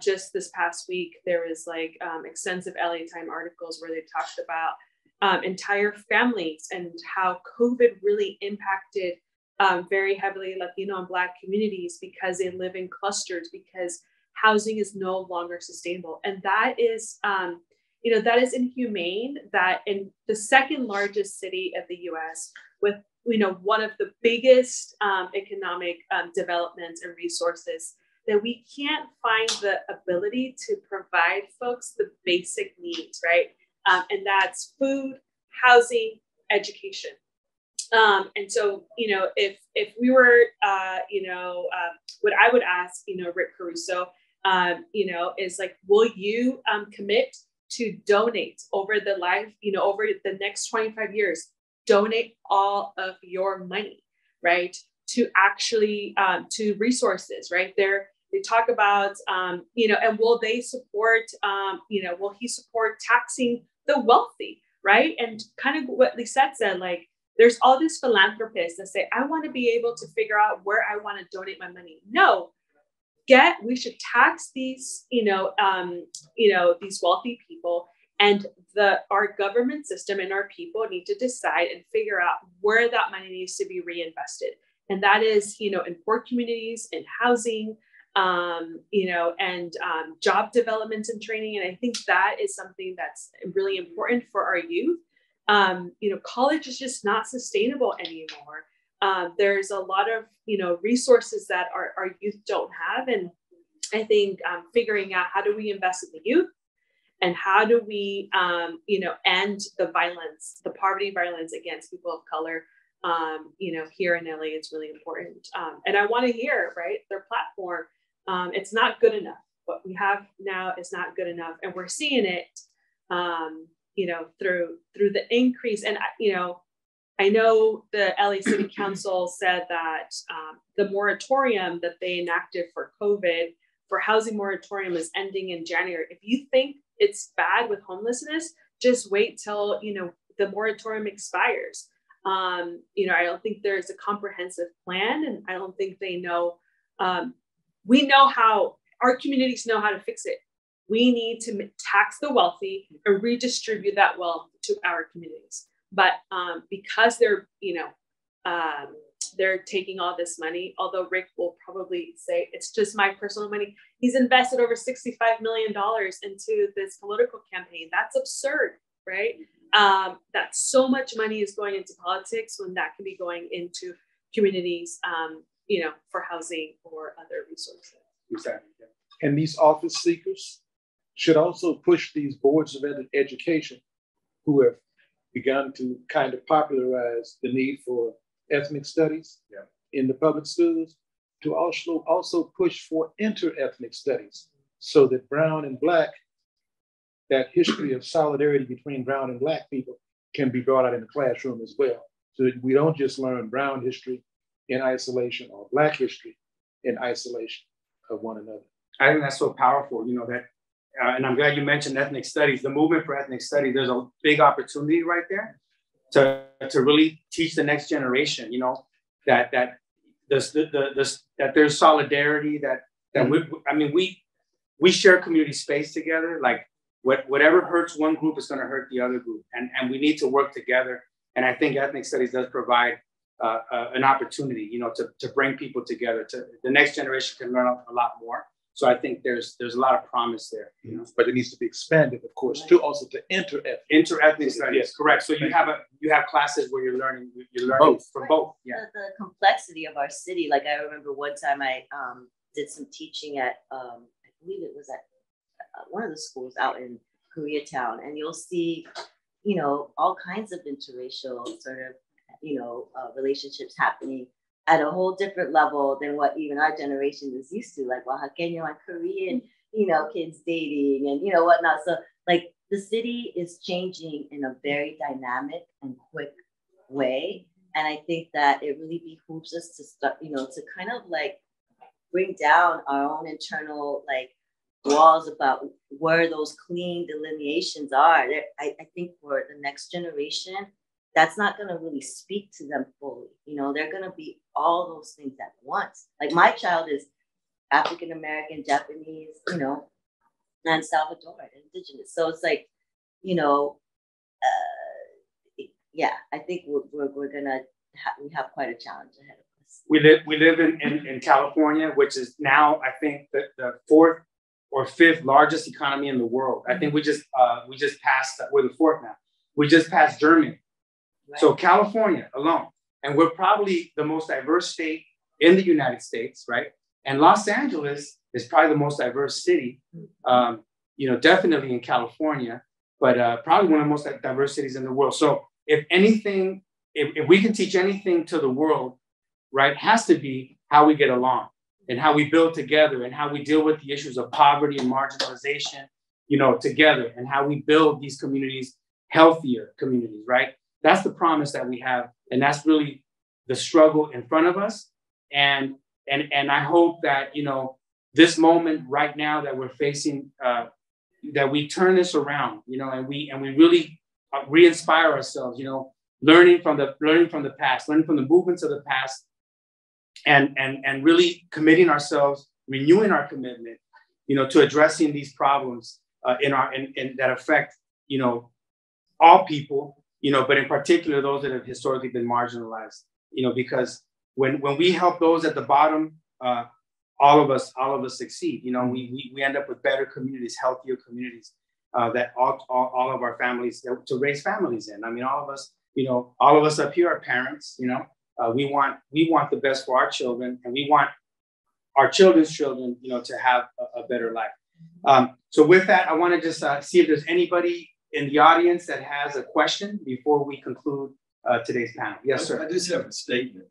Just this past week, there was like extensive LA Times articles where they talked about entire families and how COVID really impacted very heavily Latino and Black communities because they live in clusters, because housing is no longer sustainable. And that is you know, that is inhumane that in the second largest city of the US with, you know, one of the biggest economic developments and resources, that we can't find the ability to provide folks the basic needs, right? And that's food, housing, education. And so, you know, if we were, you know, what I would ask, you know, Rick Caruso, you know, is like, will you commit to donate over the life, you know, over the next 25 years, donate all of your money, right? To actually, to resources, right? There, they talk about, you know, and will they support, you know, will he support taxing the wealthy, right? And kind of what Lizette said, like, there's all these philanthropists that say, I want to be able to figure out where I want to donate my money. No, we should tax these, you know, these wealthy people, and our government system and our people need to decide and figure out where that money needs to be reinvested. And that is, you know, in poor communities, in housing, you know, and job development and training. And I think that is something that's really important for our youth. You know, college is just not sustainable anymore. There's a lot of, you know, resources that our youth don't have. And I think figuring out how do we invest in the youth and how do we, you know, end the violence, the poverty violence against people of color, you know, here in LA, it's really important. And I want to hear, right, their platform. It's not good enough. What we have now is not good enough. And we're seeing it, you know, through the increase. And, you know, I know the LA City Council said that the moratorium that they enacted for COVID, for housing moratorium, is ending in January. If you think it's bad with homelessness, just wait till, you know, the moratorium expires. You know, I don't think there's a comprehensive plan, and I don't think they know, we know how, our communities know how to fix it. We need to tax the wealthy and redistribute that wealth to our communities. But because they're, you know, they're taking all this money, although Rick will probably say, it's just my personal money. He's invested over $65 million into this political campaign. That's absurd, right? That so much money is going into politics when that can be going into communities, you know, for housing or other resources. Exactly. And these office seekers should also push these boards of education who have begun to kind of popularize the need for ethnic studies in the public schools, to also push for inter-ethnic studies so that brown and black, that history of solidarity between brown and black people can be brought out in the classroom as well. So that we don't just learn brown history in isolation or black history in isolation of one another. I think that's so powerful, you know, that, and I'm glad you mentioned ethnic studies, the movement for ethnic studies, there's a big opportunity right there to really teach the next generation, you know, that there's solidarity, that we share community space together, like whatever hurts one group is going to hurt the other group, and we need to work together. And I think ethnic studies does provide an opportunity, you know, to bring people together, to the next generation can learn a lot more. So I think there's a lot of promise there, you know? But it needs to be expanded, of course, right. To also to inter-ethnic studies. Yes, correct. So you have classes where you're learning both. From both. Yeah. The complexity of our city. Like I remember one time I did some teaching at I believe it was at one of the schools out in Koreatown, and you'll see, you know, all kinds of interracial sort of, you know, relationships happening at a whole different level than what even our generation is used to, like Oaxaqueño and Korean, you know, kids dating and, you know, whatnot. So like the city is changing in a very dynamic and quick way. And I think that it really behooves us to start, you know, to kind of like bring down our own internal like walls about where those clean delineations are. I think for the next generation, that's not going to really speak to them fully. You know, they're going to be all those things at once. Like my child is African-American, Japanese, you know, and Salvadoran, indigenous. So it's like, you know, yeah, I think we're going to we have quite a challenge ahead of us. We live in California, which is now, I think, the fourth or fifth largest economy in the world. I think we just passed, we're the fourth now. We just passed Germany. Right. So California alone. And we're probably the most diverse state in the United States, right? And Los Angeles is probably the most diverse city, you know, definitely in California, but probably one of the most diverse cities in the world. So if anything, if we can teach anything to the world, right, it has to be how we get along and how we build together and how we deal with the issues of poverty and marginalization, you know, together, and how we build these communities, healthier communities, right? That's the promise that we have. And that's really the struggle in front of us. And I hope that, you know, this moment right now that we're facing, that we turn this around, you know, and we really re-inspire ourselves, you know, learning from the past, learning from the movements of the past, and really committing ourselves, renewing our commitment, you know, to addressing these problems in that affect, you know, all people, you know, but in particular those that have historically been marginalized, you know, because when we help those at the bottom, all of us succeed. You know, we end up with better communities, healthier communities that all of our families to raise families in. I mean, all of us, you know, all of us up here are parents. You know, we want the best for our children, and we want our children's children, you know, to have a better life. So with that, I want to just see if there's anybody in the audience that has a question before we conclude today's panel. Yes, sir. I just have a statement.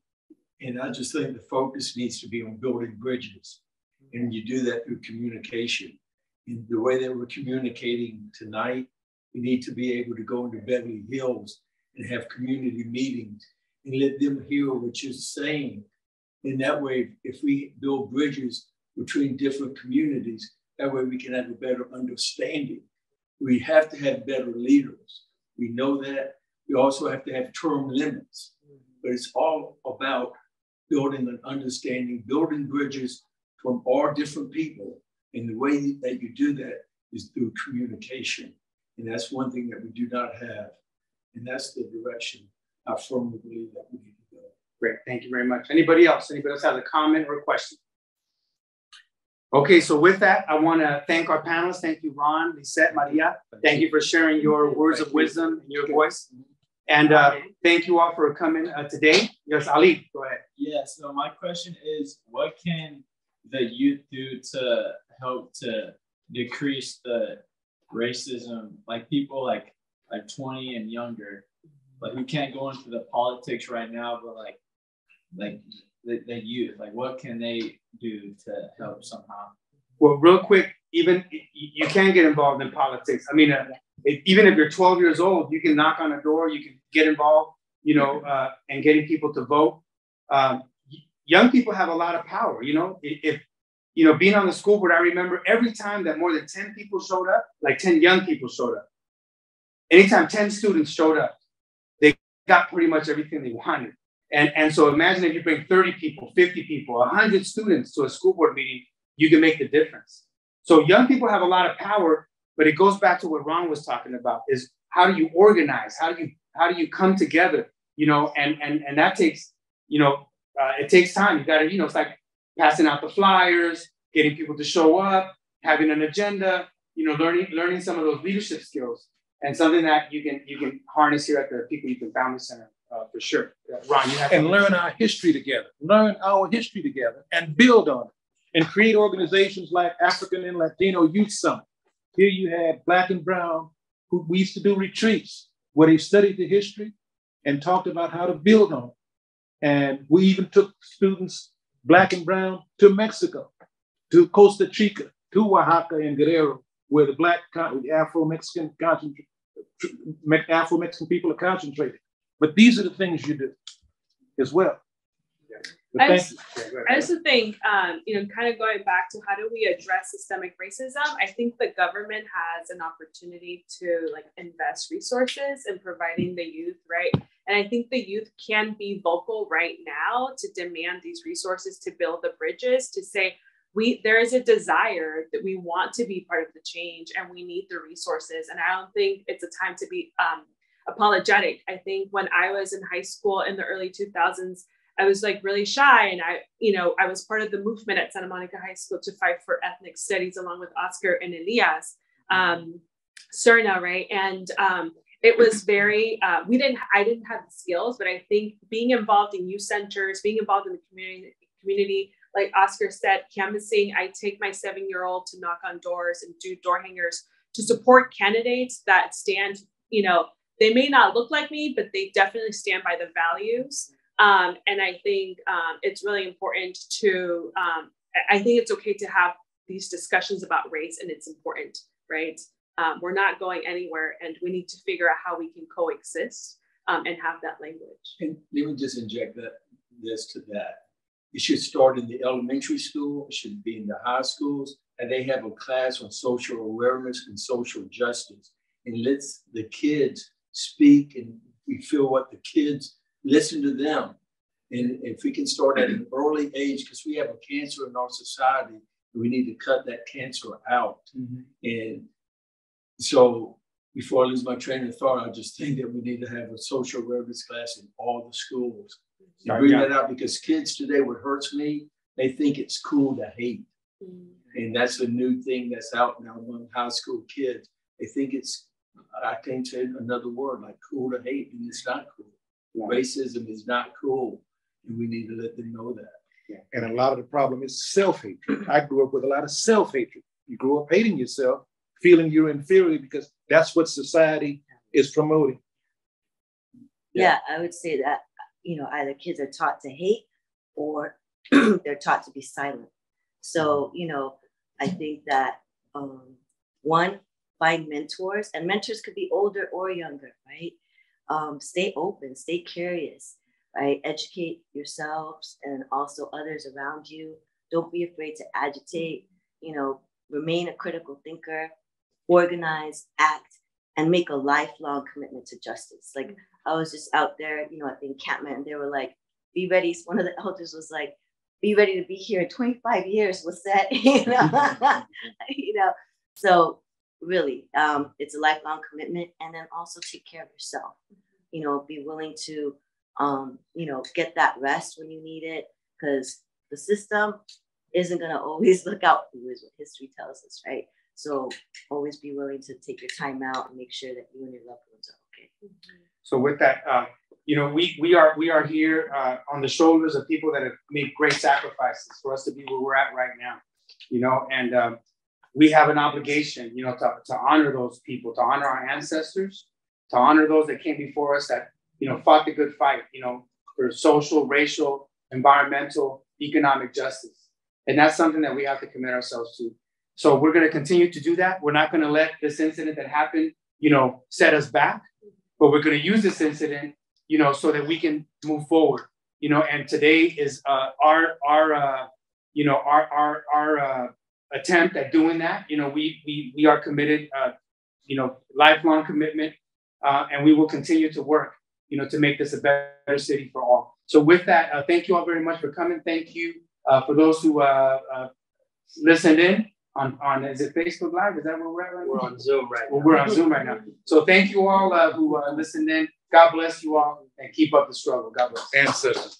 And I just think the focus needs to be on building bridges. And you do that through communication. In the way that we're communicating tonight, we need to be able to go into Beverly Hills and have community meetings and let them hear what you're saying. And that way, if we build bridges between different communities, that way we can have a better understanding. We have to have better leaders. We know that. We also have to have term limits. But it's all about building an understanding, building bridges from all different people. And the way that you do that is through communication. And that's one thing that we do not have. And that's the direction I firmly believe that we need to go. Great, thank you very much. Anybody else? Anybody else has a comment or a question? Okay, so with that, I want to thank our panelists. Thank you, Ron, Lizette, Maria. Thank you for sharing your words of wisdom and your voice. And thank you all for coming today. Yes, Ali, go ahead. Yeah, so my question is, what can the youth do to help to decrease the racism, like people like 20 and younger, like we can't go into the politics right now, but like the youth, like what can they do to help somehow? Well, real quick, even you can get involved in politics. I mean, even if you're 12 years old, you can knock on a door, you can get involved, you know, and getting people to vote. Young people have a lot of power, you know. If you know, being on the school board, I remember every time that more than 10 people showed up, like 10 young people showed up. Anytime 10 students showed up, they got pretty much everything they wanted. And so imagine if you bring 30 people, 50 people, 100 students to a school board meeting, you can make the difference. So young people have a lot of power, but it goes back to what Ron was talking about, is how do you organize? How do you come together? You know, and that takes, you know, it takes time. You got to, you know, it's like passing out the flyers, getting people to show up, having an agenda, you know, learning some of those leadership skills, and something that you can harness here at the Pico Youth and Family Center for sure. Ron, you have to learn our history together, and build on it. And create organizations like African and Latino Youth Summit. Here you had Black and Brown, who we used to do retreats where they studied the history and talked about how to build on it. And we even took students, Black and Brown, to Mexico, to Costa Rica, to Oaxaca and Guerrero, where the Black Afro-Mexican people are concentrated. But these are the things you do as well. I also think, you know, kind of going back to how do we address systemic racism, I think the government has an opportunity to like invest resources in providing the youth, right? And I think the youth can be vocal right now to demand these resources, to build the bridges, to say, there is a desire that we want to be part of the change and we need the resources. And I don't think it's a time to be apologetic. I think when I was in high school in the early 2000s, I was like really shy. And I was part of the movement at Santa Monica High School to fight for ethnic studies along with Oscar and Elias Cerna, right? And it was very, I didn't have the skills, but I think being involved in youth centers, being involved in the community, like Oscar said, canvassing, I take my 7-year-old to knock on doors and do door hangers to support candidates that stand, they may not look like me, but they definitely stand by the values. And I think it's really important to, I think it's okay to have these discussions about race, and it's important, right? We're not going anywhere, and we need to figure out how we can coexist and have that language. And let me just inject this to that. It should start in the elementary school, it should be in the high schools, and they have a class on social awareness and social justice. And let's the kids speak, and we feel what the kids, listen to them. And if we can start at an early age, because we have a cancer in our society, we need to cut that cancer out. Mm-hmm. And so before I lose my train of thought, I just think that we need to have a social awareness class in all the schools. And bring that out, because kids today, what hurts me, they think it's cool to hate. Mm-hmm. And that's a new thing that's out now among high school kids. They think it's, I can't say another word, like cool to hate, and it's not cool. Yeah. Racism is not cool, and we need to let them know that. Yeah. And a lot of the problem is self-hatred. I grew up with a lot of self-hatred. You grew up hating yourself, feeling you're inferior, because that's what society is promoting. Yeah, I would say that, either kids are taught to hate or they're taught to be silent. So, I think that one, find mentors, and mentors could be older or younger, right? Stay open, stay curious, right? Educate yourselves and also others around you. Don't be afraid to agitate, remain a critical thinker, organize, act, and make a lifelong commitment to justice. Like I was just out there, at the encampment, and they were like, be ready. One of the elders was like, be ready to be here in 25 years. What's that? So really, it's a lifelong commitment, and then also take care of yourself. Be willing to, get that rest when you need it, because the system isn't going to always look out for you, is what history tells us, right? So always be willing to take your time out and make sure that you and your loved ones are okay. So with that, we are here on the shoulders of people that have made great sacrifices for us to be where we're at right now, and we have an obligation, to honor those people, to honor our ancestors, to honor those that came before us that, fought the good fight, for social, racial, environmental, economic justice. And that's something that we have to commit ourselves to. So we're going to continue to do that. We're not going to let this incident that happened, set us back, but we're going to use this incident, so that we can move forward, and today is our attempt at doing that. We are committed, lifelong commitment, and we will continue to work, to make this a better city for all. So with that, thank you all very much for coming. Thank you for those who listened in on is it Facebook Live? Is that where we're at right now? We're on Zoom right now. We're on Zoom right now. So thank you all who listened in. God bless you all, and keep up the struggle. God bless. Ancestors.